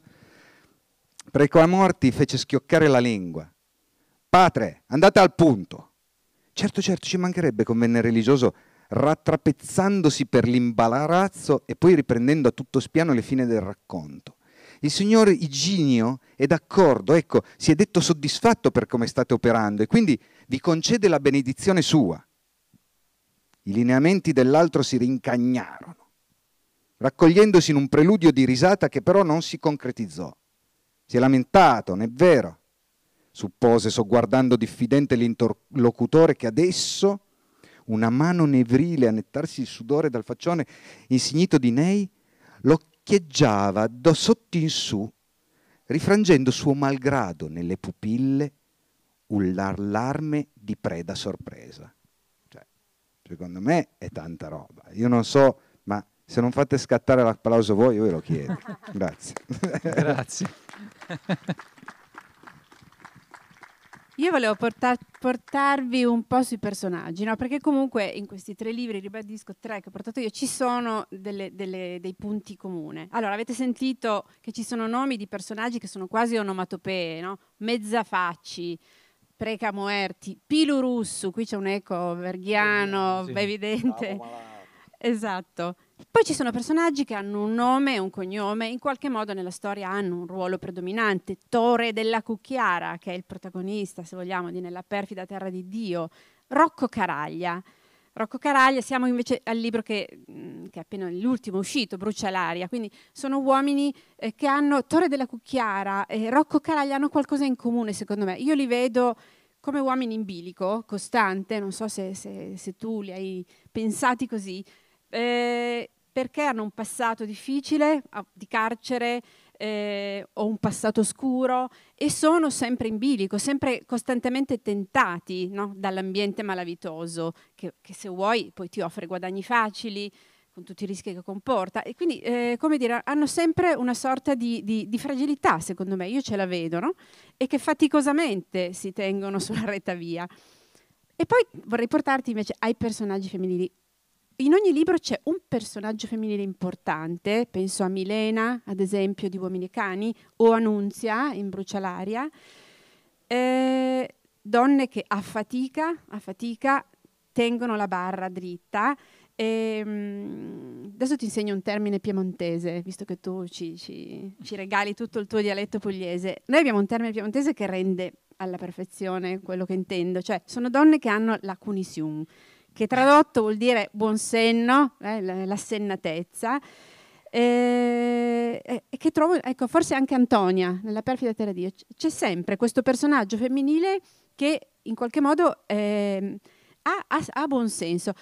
Precamuerti fece schioccare la lingua. Padre, andate al punto. Certo, ci mancherebbe, convenne il religioso, rattrapezzandosi per l'imbarazzo e poi riprendendo a tutto spiano le fine del racconto. Il signor Iginio è d'accordo, ecco, si è detto soddisfatto per come state operando e quindi vi concede la benedizione sua. I lineamenti dell'altro si rincagnarono, raccogliendosi in un preludio di risata che però non si concretizzò. Si è lamentato, non è vero? Suppose, sogguardando diffidente l'interlocutore, che adesso una mano nevrile a nettarsi il sudore dal faccione insignito di nei, l'occhieggiava da sotto in su, rifrangendo suo malgrado nelle pupille un allarme di preda sorpresa. Secondo me è tanta roba. Io non so, ma se non fate scattare l'applauso voi, io ve lo chiedo. Grazie. Grazie. Io volevo portarvi un po' sui personaggi, no? Perché comunque in questi tre libri, ribadisco, tre che ho portato io, ci sono dei punti comuni. Allora, avete sentito che ci sono nomi di personaggi che sono quasi onomatopee, no? Mezzafacci, Precamuerti, Pilurussu, qui c'è un eco verghiano, sì, evidente. Esatto. Poi ci sono personaggi che hanno un nome e un cognome, in qualche modo nella storia hanno un ruolo predominante. Torre della Cucchiara, che è il protagonista, se vogliamo, di Nella perfida terra di Dio. Rocco Caraglia, Rocco Caraglia. Siamo invece al libro che è appena l'ultimo uscito, Brucia l'aria, quindi sono uomini che hanno Torre della Cucchiara e Rocco Caraglia hanno qualcosa in comune, secondo me. Io li vedo come uomini in bilico, costante, non so se tu li hai pensati così, perché hanno un passato difficile, di carcere, o un passato oscuro, e sono sempre in bilico, sempre costantemente tentati, no? Dall'ambiente malavitoso, che se vuoi poi ti offre guadagni facili, con tutti i rischi che comporta, e quindi come dire, hanno sempre una sorta di fragilità, secondo me, io ce la vedo, no? E che faticosamente si tengono sulla retta via. E poi vorrei portarti invece ai personaggi femminili. In ogni libro c'è un personaggio femminile importante, penso a Milena, ad esempio, di Uomini e Cani, o a Nunzia in Brucia l'aria, donne che a fatica tengono la barra dritta. Adesso ti insegno un termine piemontese, visto che tu ci regali tutto il tuo dialetto pugliese. Noi abbiamo un termine piemontese che rende alla perfezione quello che intendo, cioè sono donne che hanno la cunisium, che tradotto vuol dire buon senno, l'assennatezza, e che trovo, ecco, forse anche Antonia nella perfida terra di Dio, c'è sempre questo personaggio femminile che in qualche modo ha buon senso.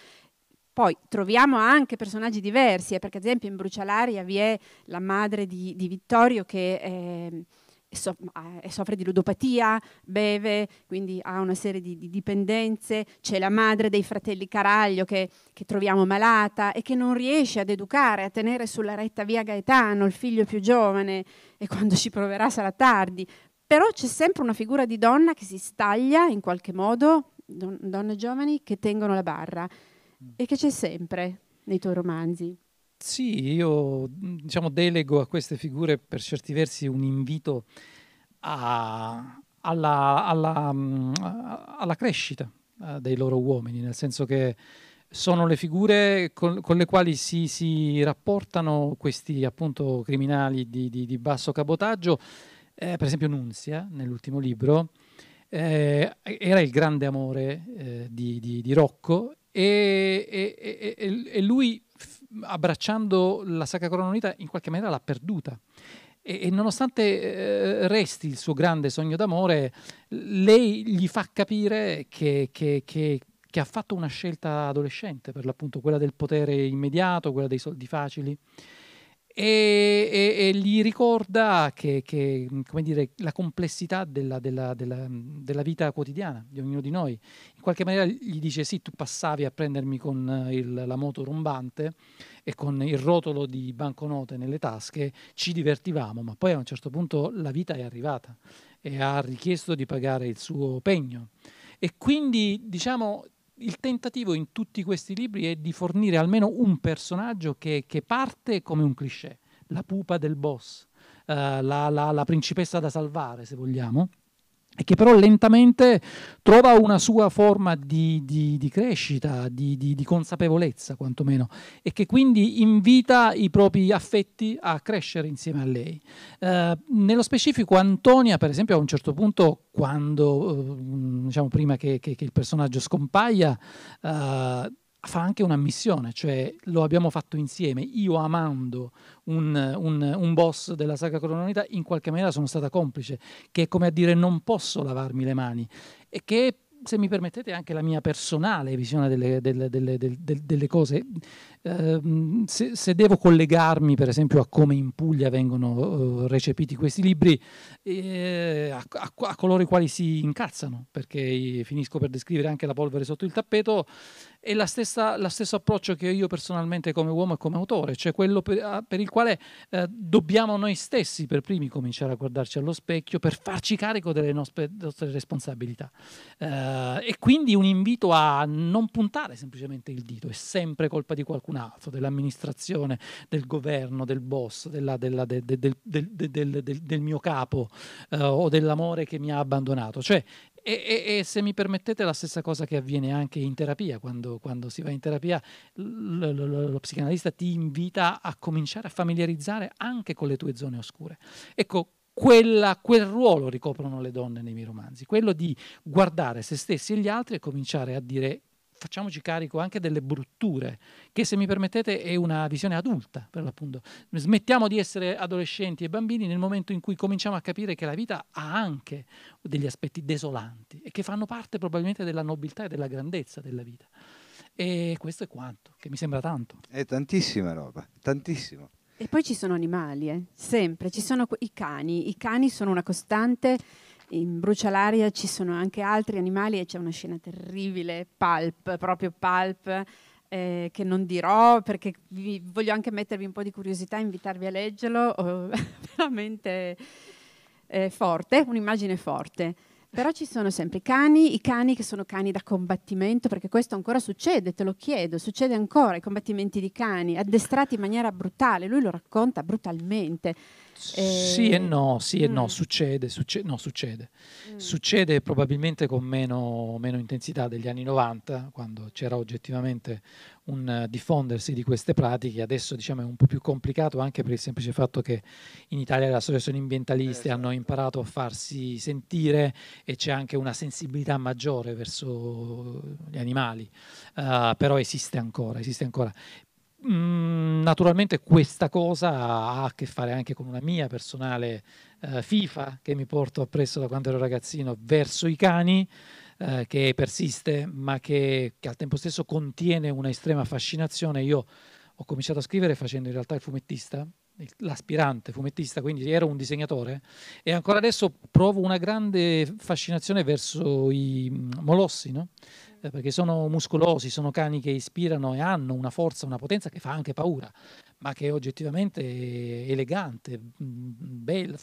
Poi troviamo anche personaggi diversi, perché ad esempio in Brucia l'aria vi è la madre di Vittorio che soffre di ludopatia, beve, quindi ha una serie di dipendenze, c'è la madre dei fratelli Caraglio che troviamo malata e che non riesce ad educare, a tenere sulla retta via Gaetano, il figlio più giovane, e quando ci proverà sarà tardi. Però c'è sempre una figura di donna che si staglia in qualche modo, donne giovani che tengono la barra, e che c'è sempre nei tuoi romanzi. Sì, io diciamo delego a queste figure per certi versi un invito alla crescita dei loro uomini, nel senso che sono le figure con le quali si rapportano questi appunto criminali di basso cabotaggio. Per esempio Nunzia, nell'ultimo libro, era il grande amore di Rocco, e lui, abbracciando la Sacra Corona Unita, in qualche maniera l'ha perduta, e nonostante resti il suo grande sogno d'amore, lei gli fa capire che ha fatto una scelta adolescente, per l'appunto quella del potere immediato, quella dei soldi facili, e gli ricorda che come dire, la complessità della vita quotidiana di ognuno di noi. In qualche maniera gli dice: sì, tu passavi a prendermi con la moto rombante e con il rotolo di banconote nelle tasche, ci divertivamo, ma poi a un certo punto la vita è arrivata e ha richiesto di pagare il suo pegno. E quindi, diciamo, il tentativo in tutti questi libri è di fornire almeno un personaggio che parte come un cliché, la pupa del boss, la principessa da salvare, se vogliamo, e che però lentamente trova una sua forma di crescita, di consapevolezza quantomeno, e che quindi invita i propri affetti a crescere insieme a lei. Nello specifico Antonia, per esempio, a un certo punto, quando diciamo prima che il personaggio scompaia, fa anche un'ammissione, cioè lo abbiamo fatto insieme, io amando un boss della Sacra Corona Unita, in qualche maniera sono stata complice, che è come a dire non posso lavarmi le mani, e che, se mi permettete, è anche la mia personale visione delle cose. Se devo collegarmi per esempio a come in Puglia vengono recepiti questi libri, a coloro i quali si incazzano, perché finisco per descrivere anche La polvere sotto il tappeto, è lo stesso approccio che ho io personalmente come uomo e come autore, cioè quello per il quale dobbiamo noi stessi per primi cominciare a guardarci allo specchio per farci carico delle nostre responsabilità, e quindi un invito a non puntare semplicemente il dito: è sempre colpa di qualcun altro, dell'amministrazione, del governo, del boss, del mio capo, o dell'amore che mi ha abbandonato. Cioè, e se mi permettete, la stessa cosa che avviene anche in terapia, quando si va in terapia lo psicanalista ti invita a cominciare a familiarizzare anche con le tue zone oscure. Ecco, quel ruolo ricoprono le donne nei miei romanzi, quello di guardare se stessi e gli altri e cominciare a dire: facciamoci carico anche delle brutture, che, se mi permettete, è una visione adulta, per l'appunto. Smettiamo di essere adolescenti e bambini nel momento in cui cominciamo a capire che la vita ha anche degli aspetti desolanti e che fanno parte probabilmente della nobiltà e della grandezza della vita. E questo è quanto, che mi sembra tanto. È tantissima roba, tantissimo. E poi ci sono animali, sempre, ci sono i cani sono una costante. In Brucia l'aria ci sono anche altri animali e c'è una scena terribile, Pulp, proprio Pulp, che non dirò perché voglio anche mettervi un po' di curiosità, invitarvi a leggerlo, veramente forte, un'immagine forte. Però ci sono sempre i cani che sono cani da combattimento, perché questo ancora succede, te lo chiedo, succede ancora, i combattimenti di cani, addestrati in maniera brutale, lui lo racconta brutalmente. Sì e no, succede. Succede probabilmente con meno intensità degli anni 90, quando c'era oggettivamente un diffondersi di queste pratiche. Adesso, diciamo, è un po' più complicato, anche per il semplice fatto che in Italia le associazioni ambientaliste hanno imparato a farsi sentire e c'è anche una sensibilità maggiore verso gli animali, però esiste ancora, Naturalmente questa cosa ha a che fare anche con una mia personale fifa che mi porto appresso da quando ero ragazzino verso i cani, che persiste ma che al tempo stesso contiene una estrema fascinazione. Io ho cominciato a scrivere facendo in realtà il fumettista, l'aspirante fumettista, quindi ero un disegnatore, e ancora adesso provo una grande fascinazione verso i molossi, no? Perché sono muscolosi, sono cani che ispirano e hanno una forza, una potenza che fa anche paura, ma che oggettivamente è elegante, bella,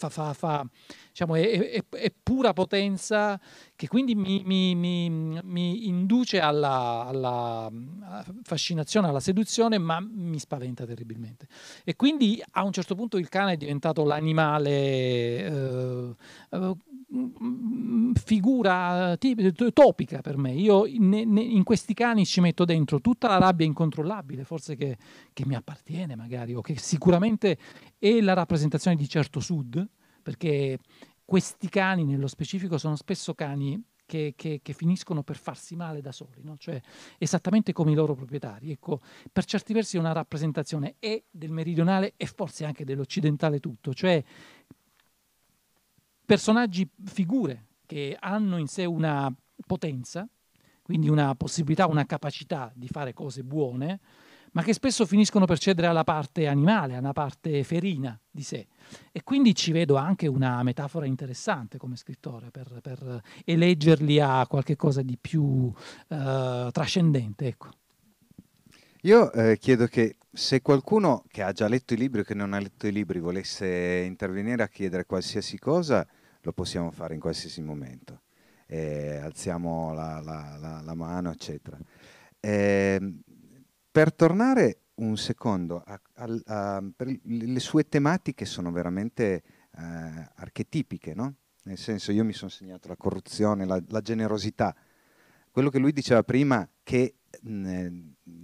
diciamo, è pura potenza, che quindi mi induce alla fascinazione, alla seduzione, ma mi spaventa terribilmente. E quindi a un certo punto il cane è diventato l'animale figura topica per me. Io in questi cani ci metto dentro tutta la rabbia incontrollabile, forse che mi appartiene magari, o che sicuramente è la rappresentazione di certo sud, perché questi cani nello specifico sono spesso cani che finiscono per farsi male da soli, no? Cioè esattamente come i loro proprietari. Ecco, per certi versi è una rappresentazione e del meridionale e forse anche dell'occidentale tutto, cioè personaggi, figure che hanno in sé una potenza, quindi una possibilità, una capacità di fare cose buone, ma che spesso finiscono per cedere alla parte animale, alla parte ferina di sé. E quindi ci vedo anche una metafora interessante come scrittore per eleggerli a qualche cosa di più trascendente. Ecco. Io chiedo che, se qualcuno che ha già letto i libri o che non ha letto i libri volesse intervenire a chiedere qualsiasi cosa, lo possiamo fare in qualsiasi momento. Alziamo la mano, eccetera. Per tornare un secondo, le sue tematiche sono veramente archetipiche, no? Nel senso, io mi sono segnato la corruzione, la generosità. Quello che lui diceva prima, che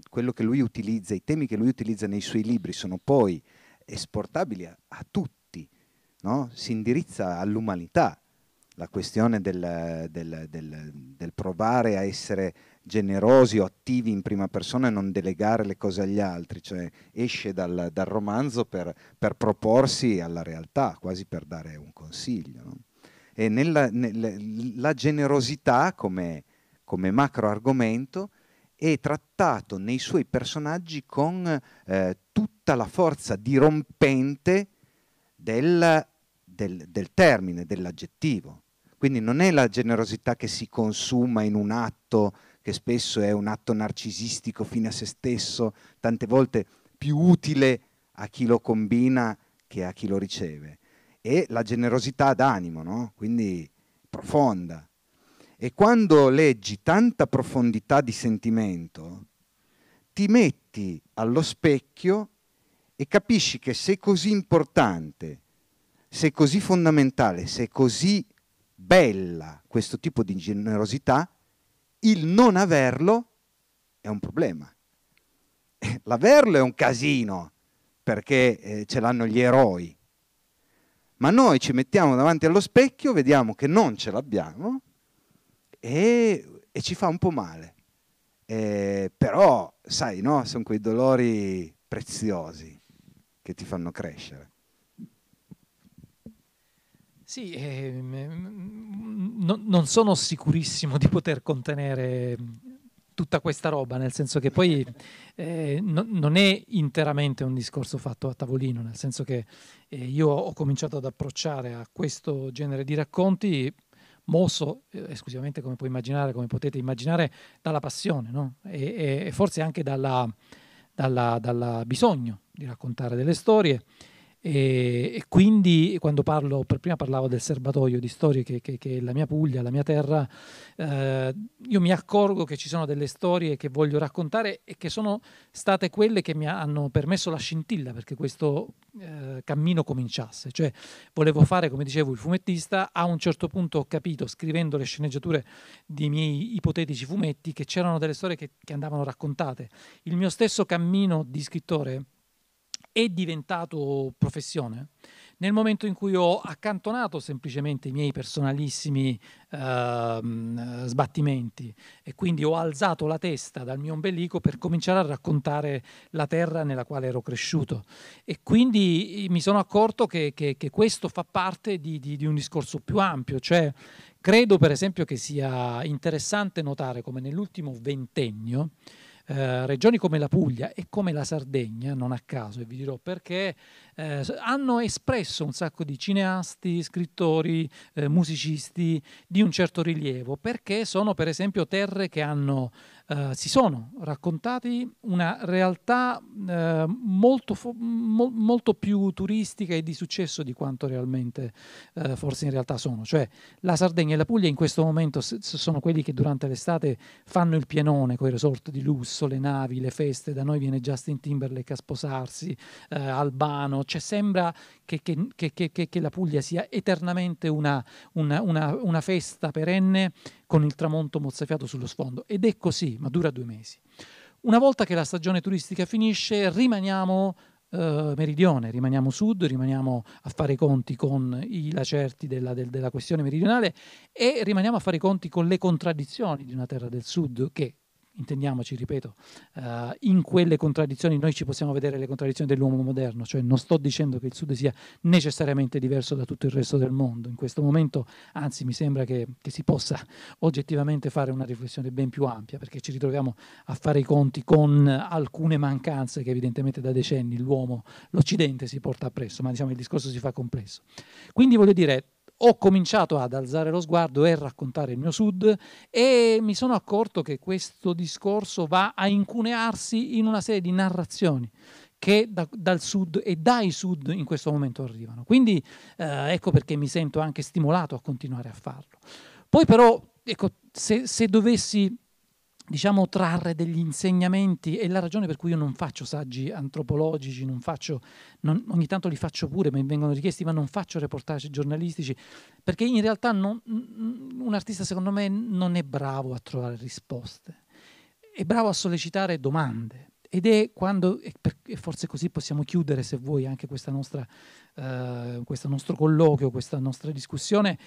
quello che lui utilizza, i temi che lui utilizza nei suoi libri sono poi esportabili a tutti, no? Si indirizza all'umanità, la questione del provare a essere generosi o attivi in prima persona e non delegare le cose agli altri, cioè esce dal romanzo per proporsi alla realtà, quasi per dare un consiglio, no? E la generosità come macro argomento è trattato nei suoi personaggi con tutta la forza dirompente del termine, dell'aggettivo. Quindi non è la generosità che si consuma in un atto che spesso è un atto narcisistico fine a se stesso, tante volte più utile a chi lo combina che a chi lo riceve. È la generosità d'animo, no? Quindi profonda. E quando leggi tanta profondità di sentimento, ti metti allo specchio e capisci che se è così importante, se è così fondamentale, se è così bella questo tipo di generosità, il non averlo è un problema. L'averlo è un casino, perché ce l'hanno gli eroi. Ma noi ci mettiamo davanti allo specchio, vediamo che non ce l'abbiamo, e ci fa un po' male. Però sai, no? Sono quei dolori preziosi che ti fanno crescere. Sì, non sono sicurissimo di poter contenere tutta questa roba, nel senso che poi non è interamente un discorso fatto a tavolino, nel senso che io ho cominciato ad approcciare a questo genere di racconti mosso esclusivamente, come potete immaginare, dalla passione, no? E forse anche dalla bisogno di raccontare delle storie. E quindi quando prima parlavo del serbatoio di storie che è la mia Puglia, la mia terra, io mi accorgo che ci sono delle storie che voglio raccontare e che sono state quelle che mi hanno permesso la scintilla perché questo cammino cominciasse. Cioè volevo fare, come dicevo, il fumettista. A un certo punto ho capito, scrivendo le sceneggiature dei miei ipotetici fumetti, che c'erano delle storie che andavano raccontate. Il mio stesso cammino di scrittore è diventato professione nel momento in cui ho accantonato semplicemente i miei personalissimi sbattimenti, e quindi ho alzato la testa dal mio ombelico per cominciare a raccontare la terra nella quale ero cresciuto. E quindi mi sono accorto che questo fa parte di un discorso più ampio. Cioè, credo per esempio che sia interessante notare come nell'ultimo ventennio regioni come la Puglia e come la Sardegna, non a caso, e vi dirò perché, hanno espresso un sacco di cineasti, scrittori, musicisti di un certo rilievo, perché sono per esempio terre che hanno, si sono raccontati una realtà molto più turistica e di successo di quanto realmente forse in realtà sono. Cioè la Sardegna e la Puglia in questo momento sono quelli che durante l'estate fanno il pienone con i resort di lusso, le navi, le feste. Da noi viene Justin Timberlake a sposarsi, Albano. Cioè, sembra che la Puglia sia eternamente una festa perenne con il tramonto mozzafiato sullo sfondo, ed è così, ma dura 2 mesi. Una volta che la stagione turistica finisce, rimaniamo meridione, rimaniamo sud, rimaniamo a fare i conti con i lacerti della questione meridionale, e rimaniamo a fare i conti con le contraddizioni di una terra del sud che, intendiamoci, ripeto, in quelle contraddizioni noi ci possiamo vedere le contraddizioni dell'uomo moderno. Cioè non sto dicendo che il sud sia necessariamente diverso da tutto il resto del mondo in questo momento, anzi mi sembra che si possa oggettivamente fare una riflessione ben più ampia, perché ci ritroviamo a fare i conti con alcune mancanze che evidentemente da decenni l'Occidente si porta appresso, ma diciamo il discorso si fa complesso. Quindi voglio dire, ho cominciato ad alzare lo sguardo e raccontare il mio sud, e mi sono accorto che questo discorso va a incunearsi in una serie di narrazioni che dal sud e dai sud in questo momento arrivano. Quindi ecco perché mi sento anche stimolato a continuare a farlo. Poi però, ecco, se dovessi, diciamo, trarre degli insegnamenti, è la ragione per cui io non faccio saggi antropologici, ogni tanto li faccio pure, mi vengono richiesti, ma non faccio reportage giornalistici, perché in realtà un artista secondo me non è bravo a trovare risposte, è bravo a sollecitare domande. Ed è quando, e forse così possiamo chiudere, se vuoi, anche questo nostro colloquio, questa nostra discussione.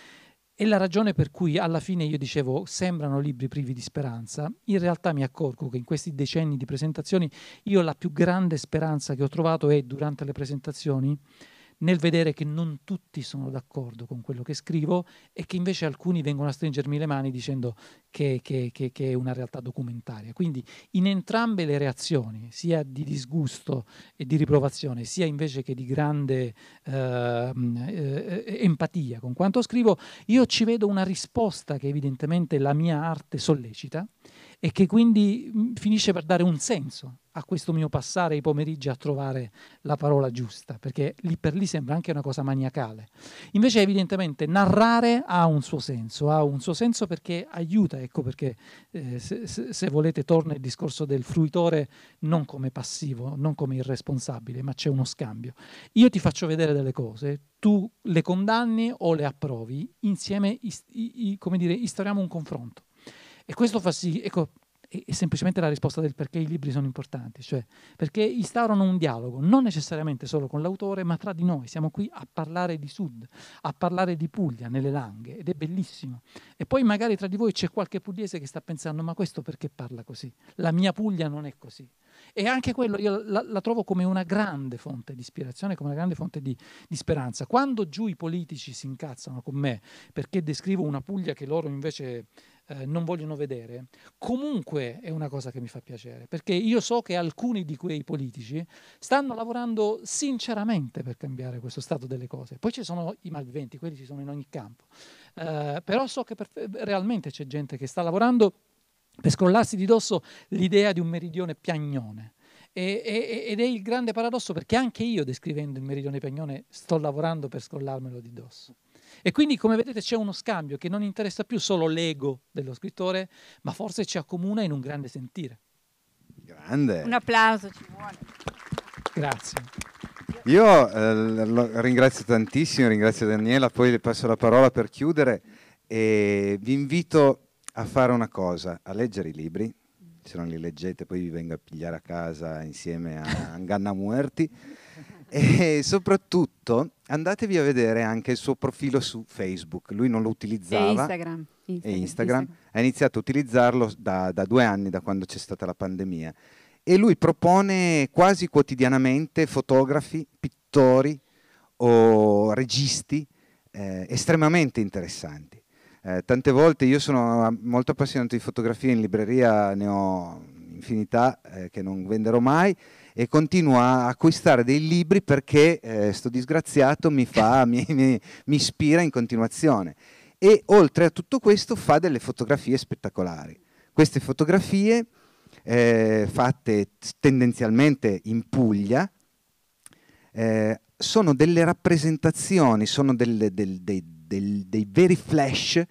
È la ragione per cui alla fine io dicevo sembrano libri privi di speranza. In realtà mi accorgo che in questi decenni di presentazioni io la più grande speranza che ho trovato è durante le presentazioni, nel vedere che non tutti sono d'accordo con quello che scrivo e che invece alcuni vengono a stringermi le mani dicendo che è una realtà documentaria. Quindi in entrambe le reazioni, sia di disgusto e di riprovazione, sia invece che di grande empatia con quanto scrivo, io ci vedo una risposta che evidentemente la mia arte sollecita e che quindi finisce per dare un senso a questo mio passare i pomeriggi a trovare la parola giusta, perché lì per lì sembra anche una cosa maniacale. Invece evidentemente narrare ha un suo senso perché aiuta. Ecco perché se volete torna il discorso del fruitore non come passivo, non come irresponsabile, ma c'è uno scambio. Io ti faccio vedere delle cose, tu le condanni o le approvi, insieme, come dire, instauriamo un confronto. E questo fa sì, ecco, è semplicemente la risposta del perché i libri sono importanti, cioè perché instaurano un dialogo, non necessariamente solo con l'autore, ma tra di noi. Siamo qui a parlare di Sud, a parlare di Puglia nelle Langhe, ed è bellissimo. E poi magari tra di voi c'è qualche pugliese che sta pensando: ma questo perché parla così? La mia Puglia non è così. E anche quello io la trovo come una grande fonte di ispirazione, come una grande fonte di speranza. Quando giù i politici si incazzano con me perché descrivo una Puglia che loro invece non vogliono vedere, comunque è una cosa che mi fa piacere, perché io so che alcuni di quei politici stanno lavorando sinceramente per cambiare questo stato delle cose. Poi ci sono i malviventi, quelli ci sono in ogni campo, però so che realmente c'è gente che sta lavorando per scrollarsi di dosso l'idea di un meridione piagnone. Ed è il grande paradosso, perché anche io, descrivendo il meridione piagnone, sto lavorando per scrollarmelo di dosso. E quindi, come vedete, c'è uno scambio che non interessa più solo l'ego dello scrittore, ma forse ci accomuna in un grande sentire. Grande. Un applauso ci vuole. Grazie. Io lo ringrazio tantissimo, ringrazio Daniela, poi le passo la parola per chiudere e vi invito a fare una cosa, a leggere i libri, se non li leggete poi vi vengo a pigliare a casa insieme a Ingannamuerti. E soprattutto andatevi a vedere anche il suo profilo su Facebook, lui non lo utilizzava, e Instagram. Ha iniziato a utilizzarlo da 2 anni, da quando c'è stata la pandemia, e lui propone quasi quotidianamente fotografi, pittori o registi estremamente interessanti. Tante volte, io sono molto appassionato di fotografia, in libreria ne ho infinità che non venderò mai, e continuo a acquistare dei libri perché sto disgraziato mi ispira in continuazione. E oltre a tutto questo fa delle fotografie spettacolari. Queste fotografie fatte tendenzialmente in Puglia sono delle rappresentazioni, sono dei veri flash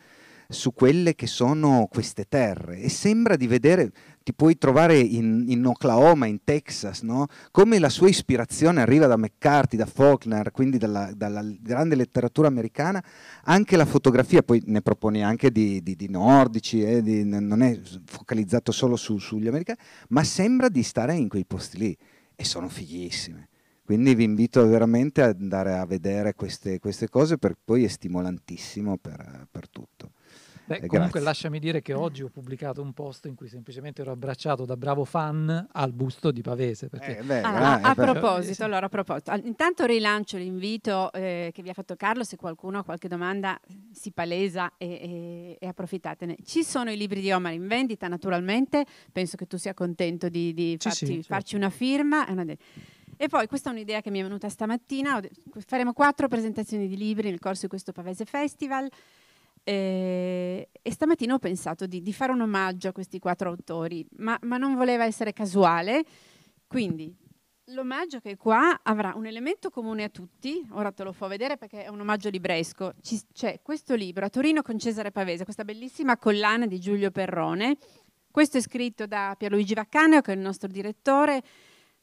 su quelle che sono queste terre, e sembra di vedere, ti puoi trovare in Oklahoma, in Texas, no? Come la sua ispirazione arriva da McCarthy, da Faulkner, quindi dalla grande letteratura americana, anche la fotografia, poi ne propone anche di nordici, non è focalizzato solo sugli americani, ma sembra di stare in quei posti lì, e sono fighissime. Quindi vi invito veramente ad andare a vedere queste cose, perché poi è stimolantissimo per tutto. Beh, comunque lasciami dire che oggi ho pubblicato un post in cui semplicemente ero abbracciato da bravo fan al busto di Pavese. Perché... A proposito, intanto rilancio l'invito che vi ha fatto Carlo, se qualcuno ha qualche domanda si palesa e approfittatene. Ci sono i libri di Omar in vendita naturalmente, penso che tu sia contento di farci una firma. E poi questa è un'idea che mi è venuta stamattina, faremo 4 presentazioni di libri nel corso di questo Pavese Festival. E stamattina ho pensato di fare un omaggio a questi 4 autori, ma non voleva essere casuale, quindi l'omaggio che è qua avrà un elemento comune a tutti, ora te lo fa vedere perché è un omaggio libresco. C'è questo libro A Torino con Cesare Pavese, questa bellissima collana di Giulio Perrone, questo è scritto da Pierluigi Vaccaneo che è il nostro direttore,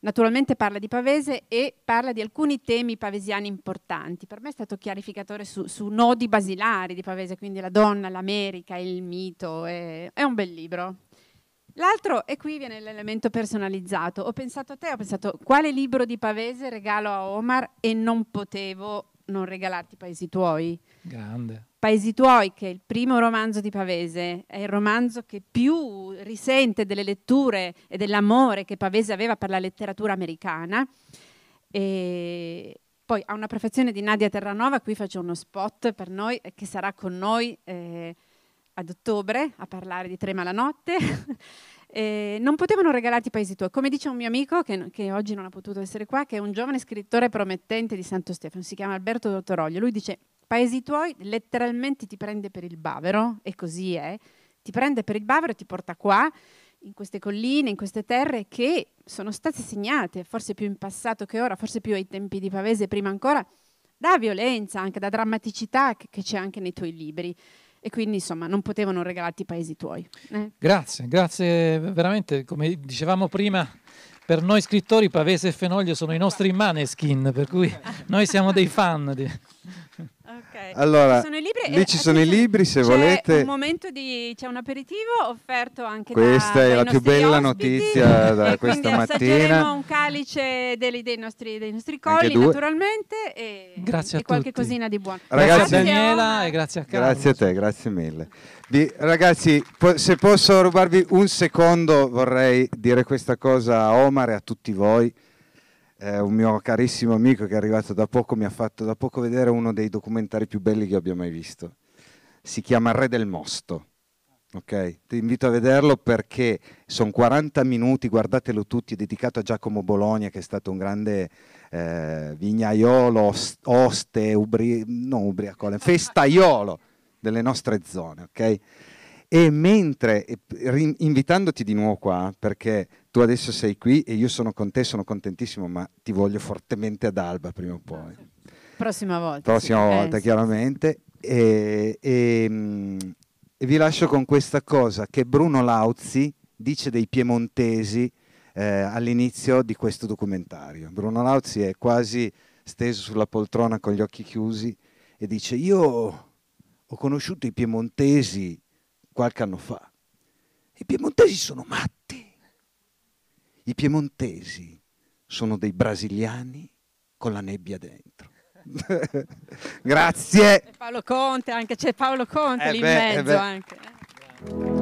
naturalmente parla di Pavese e parla di alcuni temi pavesiani importanti. Per me è stato chiarificatore su nodi basilari di Pavese, quindi la donna, l'America, il mito, è un bel libro. L'altro, e qui viene l'elemento personalizzato, ho pensato a te, ho pensato quale libro di Pavese regalo a Omar, e non potevo non regalarti Paesi tuoi. Grande. Paesi tuoi, che è il primo romanzo di Pavese, è il romanzo che più risente delle letture e dell'amore che Pavese aveva per la letteratura americana. E poi ha una prefazione di Nadia Terranova, qui faccio uno spot per noi, che sarà con noi ad ottobre a parlare di Trema la notte. Non potevano regalarti Paesi tuoi, come dice un mio amico che oggi non ha potuto essere qua, che è un giovane scrittore promettente di Santo Stefano, si chiama Alberto Dottoroglio, lui dice: Paesi tuoi letteralmente ti prende per il bavero, e così è, ti prende per il bavero e ti porta qua, in queste colline, in queste terre che sono state segnate, forse più in passato che ora, forse più ai tempi di Pavese, prima ancora, da violenza, anche da drammaticità che c'è anche nei tuoi libri. E quindi, insomma, non potevano regalarti Paesi tuoi. Grazie, grazie veramente, come dicevamo prima, per noi scrittori Pavese e Fenoglio sono i nostri Maneskin, per cui noi siamo dei fan. Ok, Allora, sono i libri, lì ci sono i libri, se volete. Un momento di, c'è un aperitivo offerto anche questa da, è la più bella ospiti, notizia da questa mattina. Un calice dei nostri colli, naturalmente, e grazie a tutti. Qualche cosina di buono. Ragazzi, grazie a Daniela e grazie a Carlo. Grazie a te, grazie mille. Ragazzi, se posso rubarvi un secondo, vorrei dire questa cosa a Omar e a tutti voi. Un mio carissimo amico che è arrivato da poco mi ha fatto da poco vedere uno dei documentari più belli che abbia mai visto. Si chiama Re del Mosto. Okay? Ti invito a vederlo perché sono 40 minuti, guardatelo tutti, dedicato a Giacomo Bologna, che è stato un grande vignaiolo, oste, festaiolo delle nostre zone. Okay? E mentre, invitandoti di nuovo qua, perché tu adesso sei qui e io sono con te, sono contentissimo, ma ti voglio fortemente ad Alba prima o poi. Prossima volta. Prossima volta, chiaramente. E vi lascio con questa cosa che Bruno Lauzi dice dei piemontesi all'inizio di questo documentario. Bruno Lauzi è quasi steso sulla poltrona con gli occhi chiusi e dice: io ho conosciuto i piemontesi qualche anno fa. I piemontesi sono matti. I piemontesi sono dei brasiliani con la nebbia dentro. Grazie. E Paolo Conte, anche c'è Paolo Conte lì in mezzo anche.